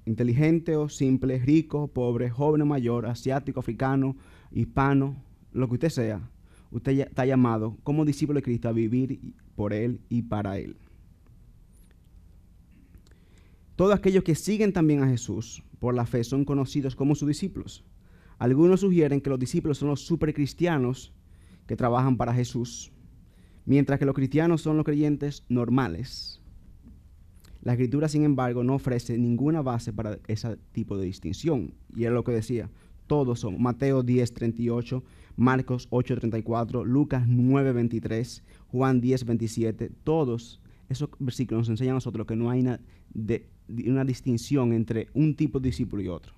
inteligente o simple, rico, pobre, joven o mayor, asiático, africano, hispano, lo que usted sea, usted ya está llamado como discípulo de Cristo a vivir por Él y para Él. Todos aquellos que siguen también a Jesús por la fe son conocidos como sus discípulos. Algunos sugieren que los discípulos son los supercristianos que trabajan para Jesús, mientras que los cristianos son los creyentes normales. La Escritura, sin embargo, no ofrece ninguna base para ese tipo de distinción. Y era lo que decía, todos son Mateo 10:38, Marcos 8:34, Lucas 9:23, Juan 10:27, todos esos versículos nos enseñan a nosotros que no hay una distinción entre un tipo de discípulo y otro.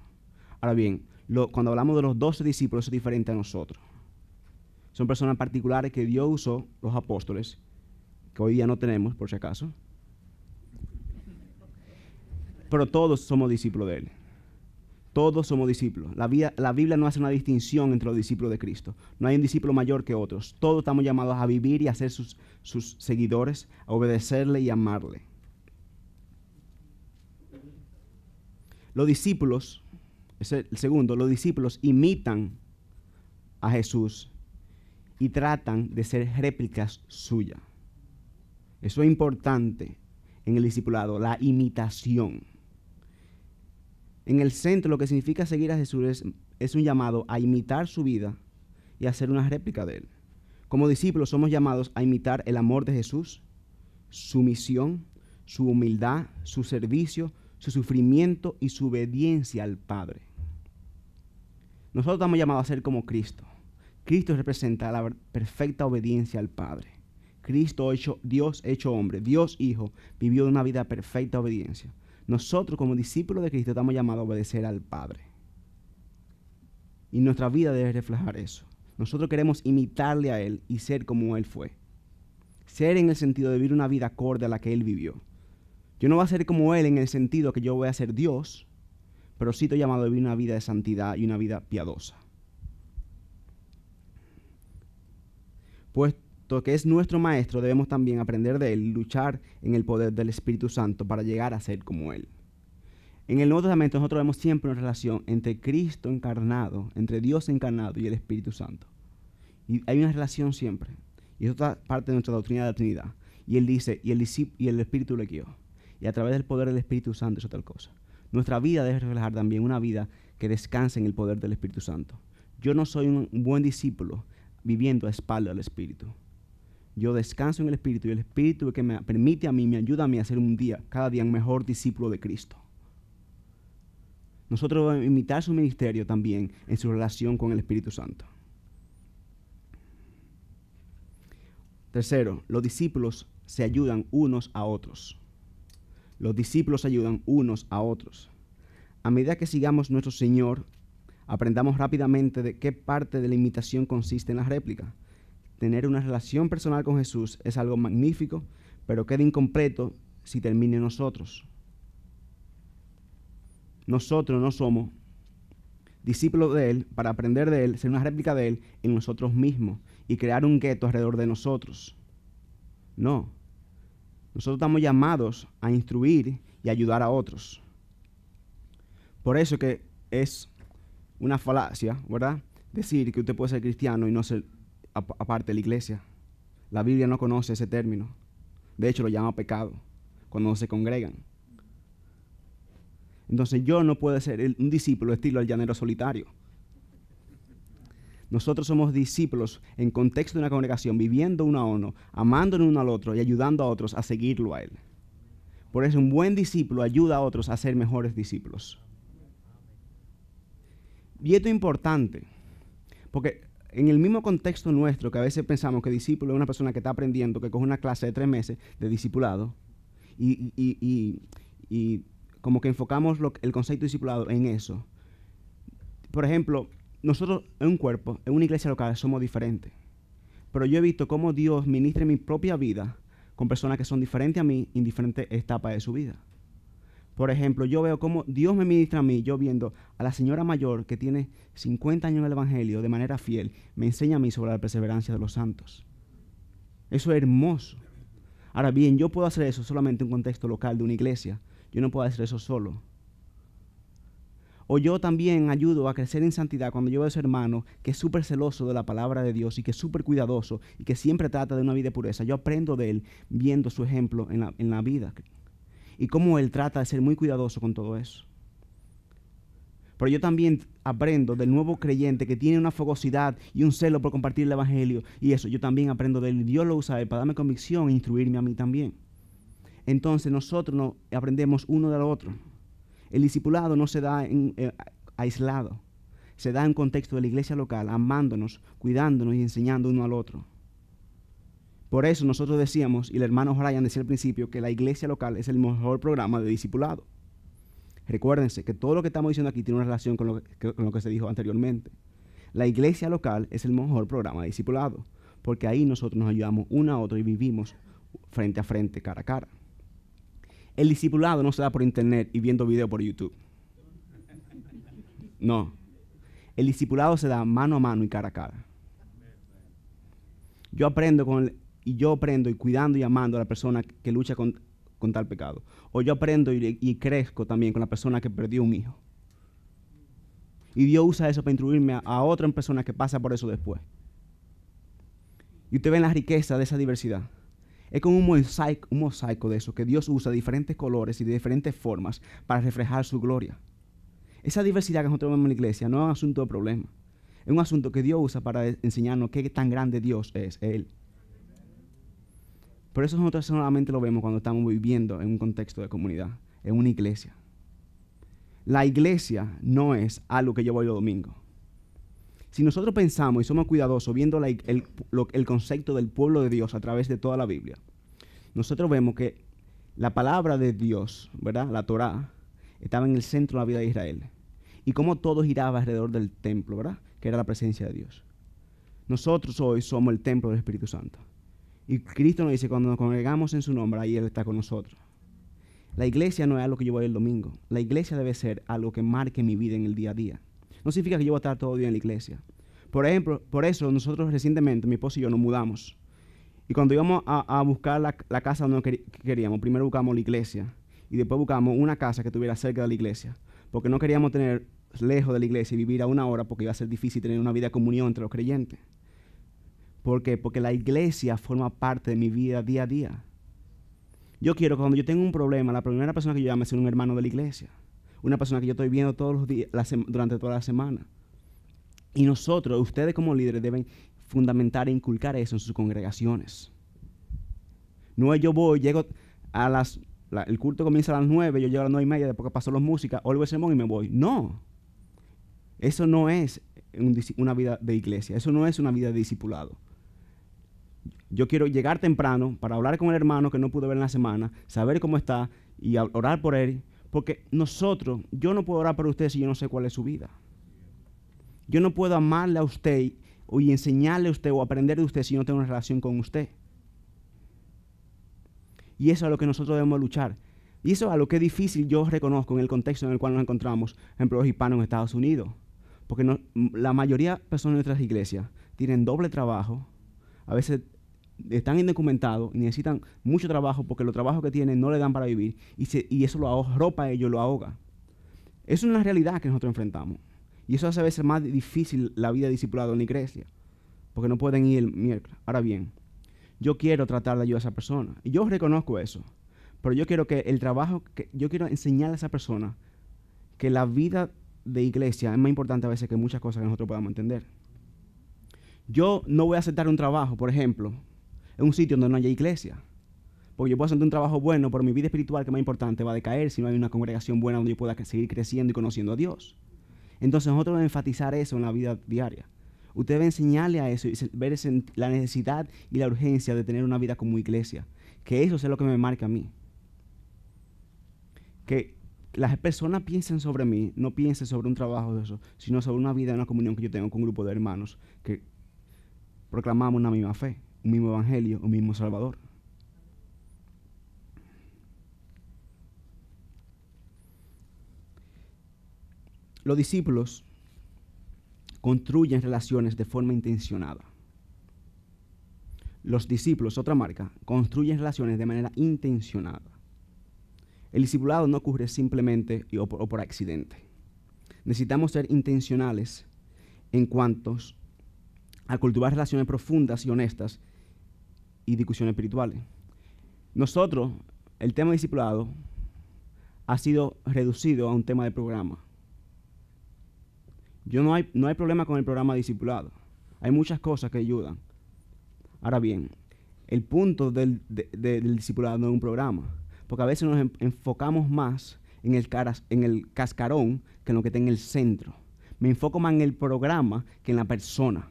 Ahora bien, cuando hablamos de los 12 discípulos, es diferente a nosotros. Son personas particulares que Dios usó, los apóstoles, que hoy día no tenemos, por si acaso. Pero todos somos discípulos de Él. Todos somos discípulos. La Biblia no hace una distinción entre los discípulos de Cristo. No hay un discípulo mayor que otros. Todos estamos llamados a vivir y a ser sus seguidores, a obedecerle y amarle. Los discípulos, ese es el segundo, los discípulos imitan a Jesús y tratan de ser réplicas suyas. Eso es importante en el discipulado, la imitación. En el centro, lo que significa seguir a Jesús es un llamado a imitar su vida y a hacer una réplica de Él. Como discípulos somos llamados a imitar el amor de Jesús, su misión, su humildad, su servicio, su sufrimiento y su obediencia al Padre. Nosotros estamos llamados a ser como Cristo. Cristo representa la perfecta obediencia al Padre. Cristo, Dios hecho hombre, Dios Hijo, vivió una vida de perfecta obediencia. Nosotros, como discípulos de Cristo, estamos llamados a obedecer al Padre. Y nuestra vida debe reflejar eso. Nosotros queremos imitarle a Él y ser como Él fue. Ser en el sentido de vivir una vida acorde a la que Él vivió. Yo no voy a ser como Él en el sentido que yo voy a ser Dios, pero sí estoy llamado a vivir una vida de santidad y una vida piadosa. Puesto que es nuestro Maestro, debemos también aprender de Él, luchar en el poder del Espíritu Santo para llegar a ser como Él. En el Nuevo Testamento nosotros vemos siempre una relación entre Cristo encarnado, entre Dios encarnado y el Espíritu Santo. Y hay una relación siempre. Y eso está parte de nuestra doctrina de la Trinidad. Y Él dice, y el Espíritu le guió. Y a través del poder del Espíritu Santo es tal cosa. Nuestra vida debe reflejar también una vida que descanse en el poder del Espíritu Santo. Yo no soy un buen discípulo viviendo a espalda del Espíritu. Yo descanso en el Espíritu y el Espíritu que me permite a mí, me ayuda a mí a ser cada día un mejor discípulo de Cristo. Nosotros vamos a imitar su ministerio también en su relación con el Espíritu Santo. Tercero, los discípulos se ayudan unos a otros. Los discípulos ayudan unos a otros. A medida que sigamos nuestro Señor, aprendamos rápidamente de qué parte de la imitación consiste en la réplica. Tener una relación personal con Jesús es algo magnífico, pero queda incompleto si termina en nosotros. Nosotros no somos discípulos de Él para aprender de Él, ser una réplica de Él en nosotros mismos y crear un gueto alrededor de nosotros. No. Nosotros estamos llamados a instruir y ayudar a otros. Por eso que es una falacia, ¿verdad? Decir que usted puede ser cristiano y no ser aparte de la iglesia. La Biblia no conoce ese término. De hecho, lo llama pecado cuando no se congregan. Entonces, yo no puedo ser un discípulo estilo el llanero solitario. Nosotros somos discípulos en contexto de una congregación, viviendo uno a uno, amándonos uno al otro y ayudando a otros a seguirlo a Él. Por eso un buen discípulo ayuda a otros a ser mejores discípulos. Y esto es importante, porque en el mismo contexto nuestro, que a veces pensamos que discípulo es una persona que está aprendiendo, que coge una clase de 3 meses de discipulado, y como que enfocamos el concepto de discipulado en eso. Por ejemplo, nosotros en un cuerpo, en una iglesia local, somos diferentes. Pero yo he visto cómo Dios ministra en mi propia vida con personas que son diferentes a mí en diferentes etapas de su vida. Por ejemplo, yo veo cómo Dios me ministra a mí, yo viendo a la señora mayor que tiene 50 años en el Evangelio de manera fiel, me enseña a mí sobre la perseverancia de los santos. Eso es hermoso. Ahora bien, yo puedo hacer eso solamente en un contexto local de una iglesia. Yo no puedo hacer eso solo. O yo también ayudo a crecer en santidad cuando yo veo a ese hermano que es súper celoso de la palabra de Dios y que es súper cuidadoso y que siempre trata de una vida de pureza. Yo aprendo de él viendo su ejemplo en la vida y cómo él trata de ser muy cuidadoso con todo eso. Pero yo también aprendo del nuevo creyente que tiene una fogosidad y un celo por compartir el Evangelio y eso. Yo también aprendo de él. Dios lo usa para darme convicción e instruirme a mí también. Entonces nosotros nos aprendemos uno del otro. El discipulado no se da aislado. se da en contexto de la iglesia local, amándonos, cuidándonos y enseñando uno al otro. Por eso nosotros decíamos, y el hermano Ryan decía al principio, que la iglesia local es el mejor programa de discipulado. Recuérdense que todo lo que estamos diciendo aquí tiene una relación con lo que se dijo anteriormente. La iglesia local es el mejor programa de discipulado, porque ahí nosotros nos ayudamos uno a otro y vivimos frente a frente, cara a cara. El discipulado no se da por internet y viendo video por YouTube. No. El discipulado se da mano a mano y cara a cara. Yo aprendo cuidando y amando a la persona que lucha con tal pecado. O yo aprendo y crezco también con la persona que perdió un hijo. Y Dios usa eso para instruirme a otra persona que pasa por eso después. Y ustedes ven la riqueza de esa diversidad. Es como un mosaico de eso, que Dios usa de diferentes colores y de diferentes formas para reflejar su gloria. Esa diversidad que nosotros vemos en la iglesia no es un asunto de problema. Es un asunto que Dios usa para enseñarnos qué tan grande Dios es, Él. Por eso nosotros solamente lo vemos cuando estamos viviendo en un contexto de comunidad, en una iglesia. La iglesia no es algo que yo voy los domingos. Si nosotros pensamos y somos cuidadosos viendo el concepto del pueblo de Dios a través de toda la Biblia, nosotros vemos que la palabra de Dios, ¿verdad?, la Torá, estaba en el centro de la vida de Israel. Y cómo todo giraba alrededor del templo, ¿verdad?, que era la presencia de Dios. Nosotros hoy somos el templo del Espíritu Santo. Y Cristo nos dice, cuando nos congregamos en su nombre, ahí Él está con nosotros. La iglesia no es algo que yo voy el domingo. La iglesia debe ser algo que marque mi vida en el día a día. No significa que yo voy a estar todo el día en la iglesia. Por ejemplo, por eso nosotros recientemente, mi esposo y yo, nos mudamos. Y cuando íbamos a buscar la casa donde queríamos, primero buscamos la iglesia. Y después buscamos una casa que estuviera cerca de la iglesia. Porque no queríamos tener lejos de la iglesia y vivir a una hora, porque iba a ser difícil tener una vida de comunión entre los creyentes. ¿Por qué? Porque la iglesia forma parte de mi vida día a día. Yo quiero que cuando yo tenga un problema, la primera persona que yo llame sea un hermano de la iglesia. Una persona que yo estoy viendo todos los días, durante toda la semana. Y nosotros, ustedes como líderes, deben fundamentar e inculcar eso en sus congregaciones. No es yo voy, llego a el culto comienza a las 9, yo llego a las 9:30, después que paso los músicas, oigo el sermón y me voy. No. Eso no es una vida de iglesia. Eso no es una vida de discipulado. Yo quiero llegar temprano para hablar con el hermano que no pude ver en la semana, saber cómo está y orar por él. Porque nosotros, yo no puedo orar por usted si yo no sé cuál es su vida. Yo no puedo amarle a usted o enseñarle a usted o aprender de usted si yo no tengo una relación con usted. Y eso es lo que nosotros debemos luchar. Y eso es lo que es difícil, yo reconozco, en el contexto en el cual nos encontramos, por ejemplo, los hispanos en Estados Unidos. Porque la mayoría de personas de nuestras iglesias tienen doble trabajo, a veces están indocumentados y necesitan mucho trabajo porque los trabajos que tienen no le dan para vivir y eso lo arropa a ellos, lo ahoga. Eso es una realidad que nosotros enfrentamos. Y eso hace a veces más difícil la vida de discipulado en la iglesia, porque no pueden ir el miércoles. Ahora bien, yo quiero tratar de ayudar a esa persona y yo reconozco eso, pero yo quiero que el trabajo, yo quiero enseñarle a esa persona que la vida de iglesia es más importante a veces que muchas cosas que nosotros podamos entender. Yo no voy a aceptar un trabajo, por ejemplo, en un sitio donde no haya iglesia. Porque yo puedo hacer un trabajo bueno, pero mi vida espiritual, que es más importante, va a decaer si no hay una congregación buena donde yo pueda seguir creciendo y conociendo a Dios. Entonces nosotros debemos enfatizar eso en la vida diaria. Usted debe enseñarle a eso y ver la necesidad y la urgencia de tener una vida como iglesia. Que eso es lo que me marca a mí. Que las personas piensen sobre mí, no piensen sobre un trabajo de eso, sino sobre una vida, una comunión que yo tengo con un grupo de hermanos que proclamamos una misma fe, un mismo evangelio, un mismo Salvador. Los discípulos construyen relaciones de forma intencionada. Los discípulos, otra marca, construyen relaciones de manera intencionada. El discipulado no ocurre simplemente o por accidente. Necesitamos ser intencionales en cuanto a cultivar relaciones profundas y honestas y discusiones espirituales. Nosotros, el tema de discipulado ha sido reducido a un tema de programa. No hay problema con el programa de discipulado. Hay muchas cosas que ayudan. Ahora bien, el punto del discipulado no es un programa, porque a veces nos enfocamos más en el cascarón que en lo que está en el centro. me enfoco más en el programa que en la persona.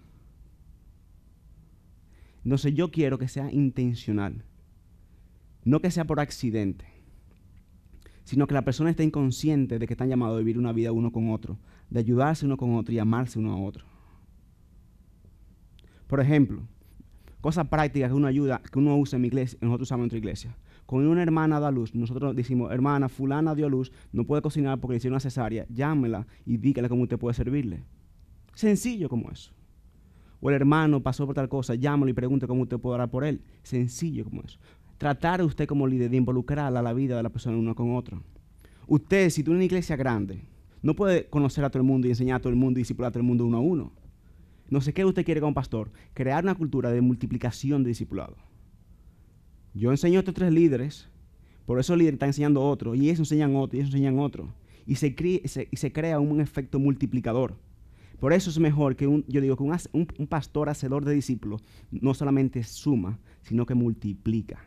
Entonces yo quiero que sea intencional, no que sea por accidente, sino que la persona esté inconsciente de que están llamados a vivir una vida uno con otro, de ayudarse uno con otro y amarse uno a otro. Por ejemplo, cosas prácticas que uno ayuda, que uno usa en mi iglesia, nosotros usamos en nuestra iglesia. Cuando una hermana da luz, nosotros decimos, hermana, fulana dio luz, no puede cocinar porque le hicieron una cesárea, llámela y dígale cómo usted puede servirle. Sencillo como eso. O el hermano pasó por tal cosa, llámalo y pregunte cómo usted puede orar por él. Sencillo como eso. Tratar a usted como líder de involucrar a la vida de la persona uno con otro. Usted, si tiene una iglesia grande, no puede conocer a todo el mundo y enseñar a todo el mundo y discipular a todo el mundo uno a uno. No sé qué usted quiere como pastor, crear una cultura de multiplicación de discipulado. Yo enseño a estos tres líderes, por eso el líder está enseñando a otro, y ellos enseñan a otro, y ellos enseñan a otro. Y se crea un efecto multiplicador. Por eso es mejor que, yo digo que un pastor hacedor de discípulos no solamente suma, sino que multiplica.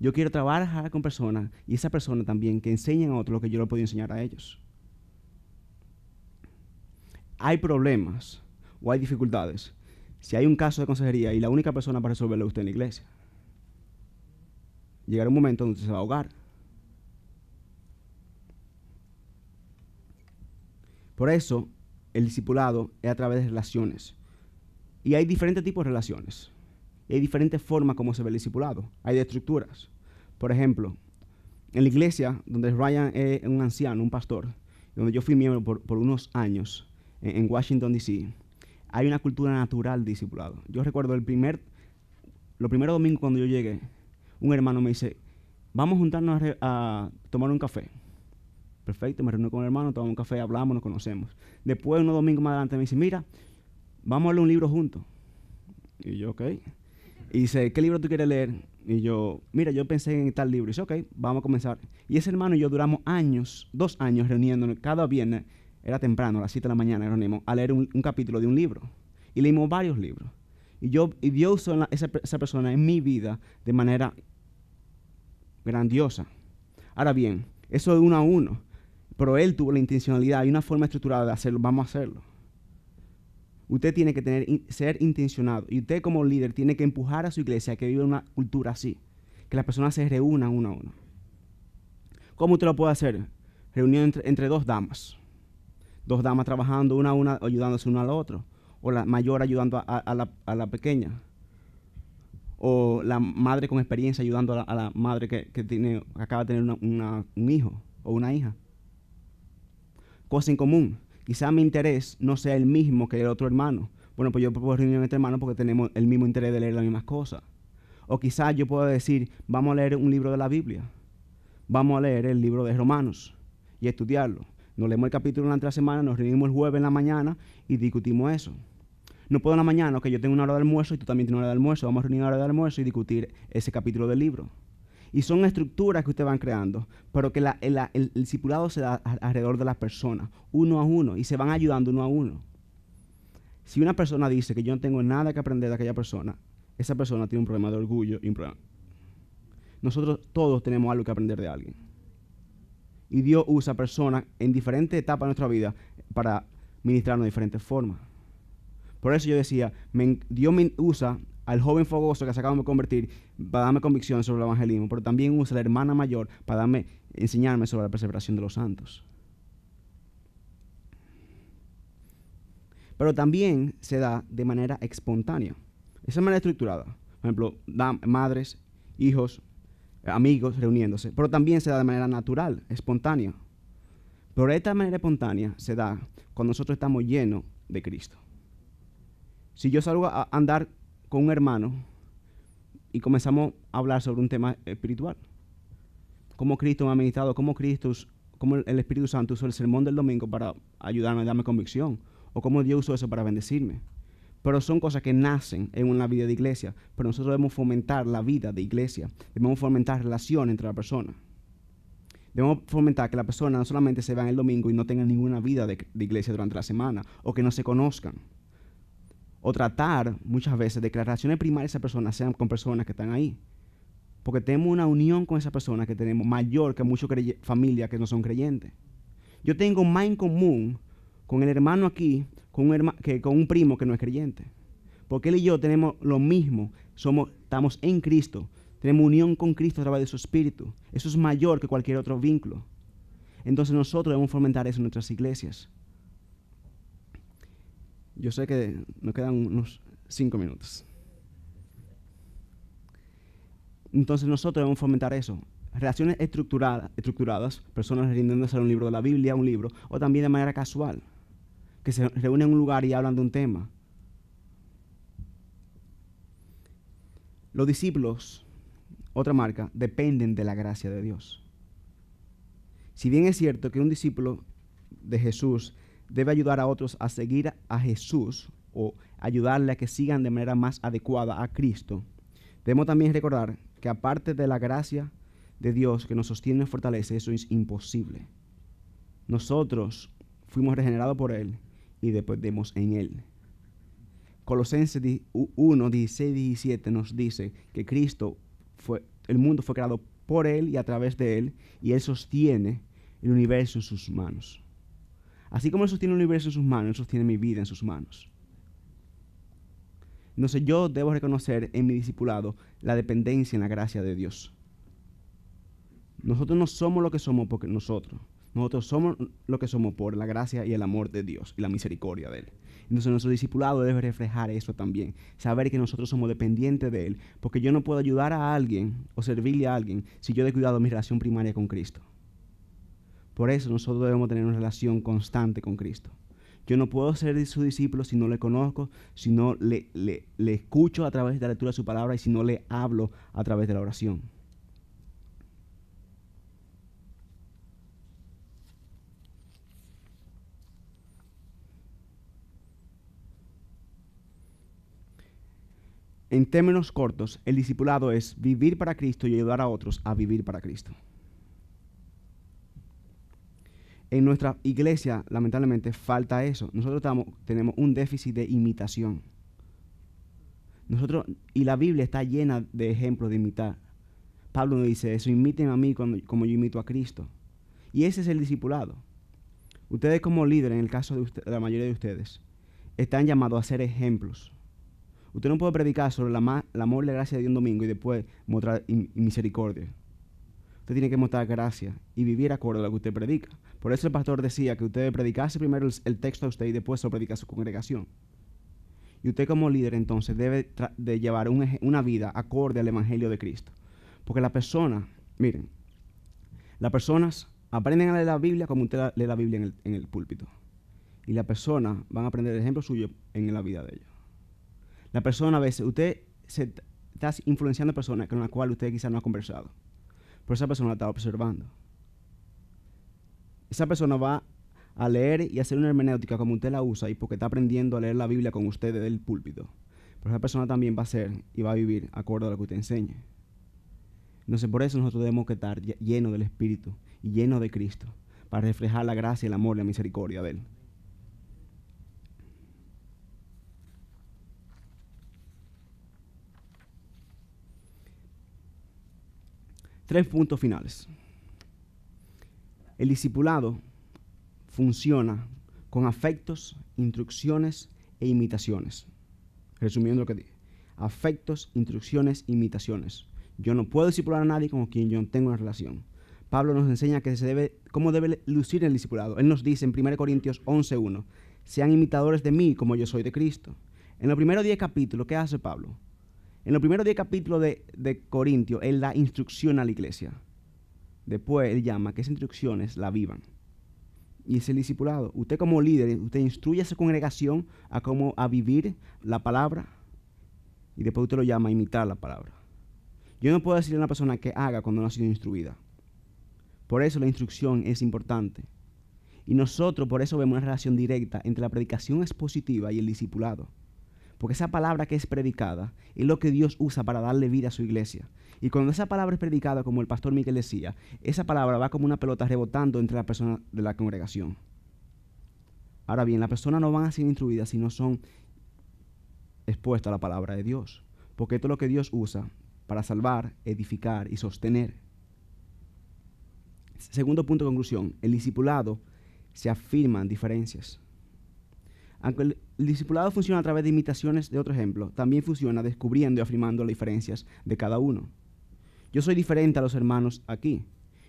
Yo quiero trabajar con personas, y esas personas también, que enseñen a otros lo que yo les puedo enseñar a ellos. Hay problemas o hay dificultades. Si hay un caso de consejería y la única persona para resolverlo es usted en la iglesia, llegará un momento donde usted se va a ahogar. Por eso, el discipulado es a través de relaciones. Y hay diferentes tipos de relaciones. Y hay diferentes formas como se ve el discipulado. Hay de estructuras. Por ejemplo, en la iglesia, donde Ryan es un anciano, un pastor, donde yo fui miembro por unos años en Washington, D.C., hay una cultura natural de discipulado. Yo recuerdo los primeros domingos cuando yo llegué, un hermano me dice, vamos a juntarnos a tomar un café. Perfecto, me reuní con el hermano, tomamos un café, hablamos, nos conocemos. Después, unos domingos más adelante, me dice, mira, vamos a leer un libro juntos. Y yo, ok. Y dice, ¿qué libro tú quieres leer? Y yo, mira, yo pensé en tal libro. Y dice, ok, vamos a comenzar. Y ese hermano y yo duramos años, 2 años reuniéndonos cada viernes. Era temprano, a las 7 de la mañana, nos reunimos a leer un capítulo de un libro. Y leímos varios libros. Y Dios usó esa persona en mi vida de manera grandiosa. Ahora bien, eso es 1 a 1. Pero él tuvo la intencionalidad y una forma estructurada de hacerlo. Vamos a hacerlo. Usted tiene que ser intencionado. Y usted como líder tiene que empujar a su iglesia a que viva una cultura así. Que las personas se reúnan 1 a 1. ¿Cómo usted lo puede hacer? Reunión entre 2 damas. 2 damas trabajando, una a una, ayudándose una al otro. O la mayor ayudando a la pequeña. O la madre con experiencia ayudando a la madre que acaba de tener un hijo o una hija. Cosa en común. Quizá mi interés no sea el mismo que el otro hermano. Bueno, pues yo puedo reunirme entre hermanos porque tenemos el mismo interés de leer las mismas cosas. O quizá yo puedo decir, vamos a leer un libro de la Biblia. Vamos a leer el libro de Romanos y estudiarlo. Nos leemos el capítulo durante la semana, nos reunimos el jueves en la mañana y discutimos eso. No puedo en la mañana, ok, yo tengo una hora de almuerzo y tú también tienes una hora de almuerzo. Vamos a reunir una hora de almuerzo y discutir ese capítulo del libro. Y son estructuras que ustedes van creando, pero que el discipulado se da alrededor de las personas, 1 a 1, y se van ayudando 1 a 1. Si una persona dice que yo no tengo nada que aprender de aquella persona, esa persona tiene un problema de orgullo y un problema. Nosotros todos tenemos algo que aprender de alguien. Y Dios usa personas en diferentes etapas de nuestra vida para ministrarnos de diferentes formas. Por eso yo decía, Dios me usa al joven fogoso que se acaba de convertir para darme convicción sobre el evangelismo, pero también usa a la hermana mayor para enseñarme sobre la perseveración de los santos. Pero también se da de manera espontánea. Esa manera estructurada. Por ejemplo, madres, hijos, amigos reuniéndose, pero también se da de manera natural, espontánea. Pero esta manera espontánea se da cuando nosotros estamos llenos de Cristo. Si yo salgo a andar con un hermano y comenzamos a hablar sobre un tema espiritual, cómo Cristo me ha ministrado, cómo el Espíritu Santo usó el sermón del domingo para ayudarme a darme convicción, o cómo Dios usó eso para bendecirme. Pero son cosas que nacen en una vida de iglesia. Pero nosotros debemos fomentar la vida de iglesia. Debemos fomentar relaciones entre las personas. Debemos fomentar que las personas no solamente se vean el domingo y no tengan ninguna vida de iglesia durante la semana. O que no se conozcan. O tratar muchas veces de que las relaciones primarias de esas personas sean con personas que están ahí. Porque tenemos una unión con esas personas que tenemos mayor que muchas familias que no son creyentes. Yo tengo más en común con el hermano aquí que con un primo que no es creyente. Porque él y yo tenemos lo mismo. Estamos en Cristo. Tenemos unión con Cristo a través de su Espíritu. Eso es mayor que cualquier otro vínculo. Entonces nosotros debemos fomentar eso en nuestras iglesias. Yo sé que nos quedan unos 5 minutos. Entonces nosotros debemos fomentar eso. Relaciones estructuradas, personas rindiéndose a un libro de la Biblia, a un libro, o también de manera casual, que se reúnen en un lugar y hablan de un tema. Los discípulos, otra marca, dependen de la gracia de Dios. Si bien es cierto que un discípulo de Jesús debe ayudar a otros a seguir a Jesús o ayudarle a que sigan de manera más adecuada a Cristo, debemos también recordar que aparte de la gracia de Dios que nos sostiene y fortalece, eso es imposible. Nosotros fuimos regenerados por Él y dependemos en Él. Colosenses 1, 16, 17 nos dice que Cristo fue, el mundo fue creado por Él y a través de Él, y Él sostiene el universo en sus manos. Así como Él sostiene el universo en sus manos, Él sostiene mi vida en sus manos. Entonces yo debo reconocer en mi discipulado la dependencia en la gracia de Dios. Nosotros no somos lo que somos porque nosotros somos lo que somos por la gracia y el amor de Dios y la misericordia de Él. Entonces nuestro discipulado debe reflejar eso también, saber que nosotros somos dependientes de Él, porque yo no puedo ayudar a alguien o servirle a alguien si yo he descuidado mi relación primaria con Cristo. Por eso nosotros debemos tener una relación constante con Cristo. Yo no puedo ser su discípulo si no le conozco, si no le escucho a través de la lectura de su palabra y si no le hablo a través de la oración. En términos cortos, el discipulado es vivir para Cristo y ayudar a otros a vivir para Cristo. En nuestra iglesia, lamentablemente, falta eso. Nosotros tenemos un déficit de imitación. Y la Biblia está llena de ejemplos de imitar. Pablo nos dice eso, imiten a mí como yo imito a Cristo. Y ese es el discipulado. Ustedes como líderes, en el caso de la mayoría de ustedes, están llamados a ser ejemplos. Usted no puede predicar sobre el amor y la gracia de Dios un domingo y después mostrar misericordia. Usted tiene que mostrar gracia y vivir acorde a lo que usted predica. Por eso el pastor decía que usted debe predicarse primero el texto a usted y después se lo predica a su congregación. Y usted como líder entonces debe de llevar una vida acorde al Evangelio de Cristo. Porque las personas, miren, las personas aprenden a leer la Biblia como usted lee la Biblia en el púlpito. Y las personas van a aprender el ejemplo suyo en la vida de ellos. La persona a veces, usted está influenciando a personas con las cuales usted quizás no ha conversado, pero esa persona la está observando. Esa persona va a leer y a hacer una hermenéutica como usted la usa y porque está aprendiendo a leer la Biblia con usted desde el púlpito, pero esa persona también va a hacer y va a vivir acorde a lo que usted enseñe. Entonces por eso nosotros debemos estar llenos del Espíritu y llenos de Cristo para reflejar la gracia, el amor y la misericordia de Él. Tres puntos finales. El discipulado funciona con afectos, instrucciones e imitaciones. Resumiendo lo que dije. Afectos, instrucciones, imitaciones. Yo no puedo discipular a nadie con quien yo no tengo una relación. Pablo nos enseña que cómo debe lucir el discipulado. Él nos dice en 1 Corintios 11:1, sean imitadores de mí como yo soy de Cristo. En los primeros 10 capítulos, ¿qué hace Pablo? En los primeros 10 capítulos de Corintio, él da instrucción a la iglesia. Después, él llama que esas instrucciones la vivan. Y es el discipulado. Usted como líder, usted instruye a su congregación a cómo vivir la palabra. Y después usted lo llama a imitar la palabra. Yo no puedo decirle a una persona que haga cuando no ha sido instruida. Por eso la instrucción es importante. Y nosotros por eso vemos una relación directa entre la predicación expositiva y el discipulado. Porque esa palabra que es predicada es lo que Dios usa para darle vida a su iglesia. Y cuando esa palabra es predicada, como el pastor Miguel decía, esa palabra va como una pelota rebotando entre las personas de la congregación. Ahora bien, las personas no van a ser instruidas si no son expuestas a la palabra de Dios. Porque esto es lo que Dios usa para salvar, edificar y sostener. Segundo punto de conclusión, el discipulado se afirman diferencias. Aunque el discipulado funciona a través de imitaciones de otro ejemplo, también funciona descubriendo y afirmando las diferencias de cada uno. Yo soy diferente a los hermanos aquí,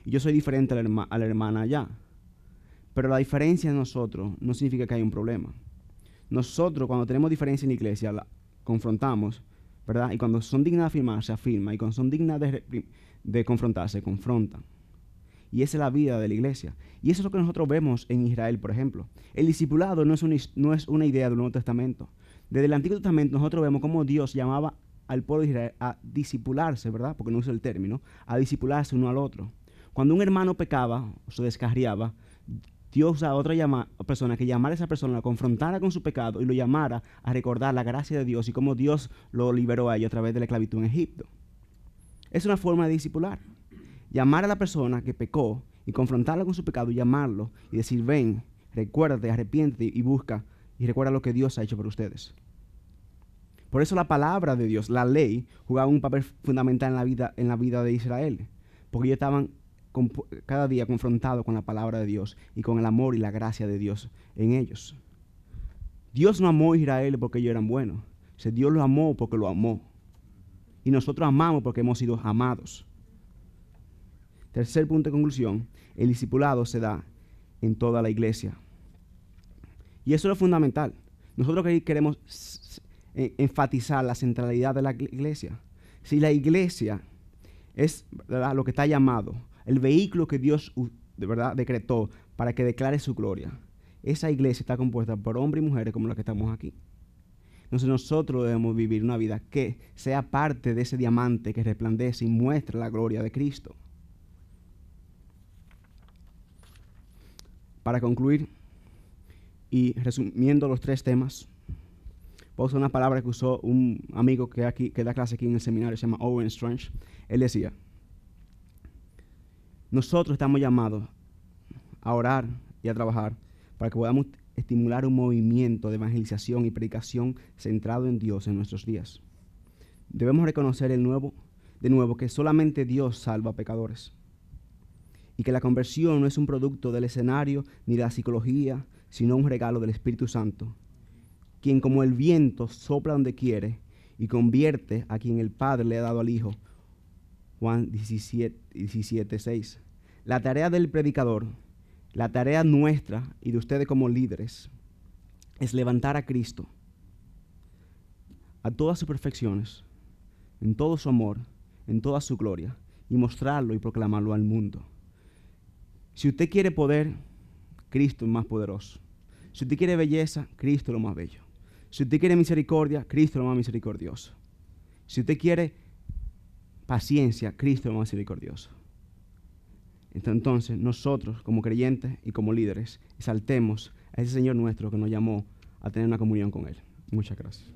y yo soy diferente a la hermana allá. Pero la diferencia en nosotros no significa que hay un problema. Nosotros, cuando tenemos diferencia en la iglesia, la confrontamos, ¿verdad? Y cuando son dignas de afirmar, se afirma. Y cuando son dignas de confrontar, se confrontan. Y esa es la vida de la iglesia. Y eso es lo que nosotros vemos en Israel, por ejemplo. El discipulado no es una idea del Nuevo Testamento. Desde el Antiguo Testamento nosotros vemos cómo Dios llamaba al pueblo de Israel a discipularse, ¿verdad? Porque no usa el término, a discipularse uno al otro. Cuando un hermano pecaba o se descarriaba, Dios usaba a otra persona que llamara a esa persona, la confrontara con su pecado y lo llamara a recordar la gracia de Dios y cómo Dios lo liberó a ellos a través de la esclavitud en Egipto. Es una forma de discipular. Llamar a la persona que pecó y confrontarla con su pecado y llamarlo y decir, ven, recuérdate, arrepiéntete y busca y recuerda lo que Dios ha hecho por ustedes. Por eso la palabra de Dios, la ley, jugaba un papel fundamental en la vida de Israel, porque ellos estaban cada día confrontados con la palabra de Dios y con el amor y la gracia de Dios en ellos. Dios no amó a Israel porque ellos eran buenos. O sea, Dios los amó porque lo amó. Y nosotros amamos porque hemos sido amados. Tercer punto de conclusión, el discipulado se da en toda la iglesia. Y eso es lo fundamental. Nosotros queremos enfatizar la centralidad de la iglesia. Si la iglesia es, ¿verdad?, lo que está llamado, el vehículo que Dios, ¿verdad?, decretó para que declare su gloria, esa iglesia está compuesta por hombres y mujeres como la que estamos aquí. Entonces nosotros debemos vivir una vida que sea parte de ese diamante que resplandece y muestra la gloria de Cristo. Para concluir, y resumiendo los tres temas, voy a usar una palabra que usó un amigo que da clase aquí en el seminario, se llama Owen Strange. Él decía, nosotros estamos llamados a orar y a trabajar para que podamos estimular un movimiento de evangelización y predicación centrado en Dios en nuestros días. Debemos reconocer de nuevo que solamente Dios salva a pecadores. Y que la conversión no es un producto del escenario ni de la psicología, sino un regalo del Espíritu Santo, quien como el viento sopla donde quiere y convierte a quien el Padre le ha dado al Hijo. Juan 17:6. La tarea del predicador, la tarea nuestra y de ustedes como líderes, es levantar a Cristo a todas sus perfecciones, en todo su amor, en toda su gloria, y mostrarlo y proclamarlo al mundo. Si usted quiere poder, Cristo es más poderoso. Si usted quiere belleza, Cristo es lo más bello. Si usted quiere misericordia, Cristo es lo más misericordioso. Si usted quiere paciencia, Cristo es lo más misericordioso. Entonces, nosotros como creyentes y como líderes, exaltemos a ese Señor nuestro que nos llamó a tener una comunión con Él. Muchas gracias.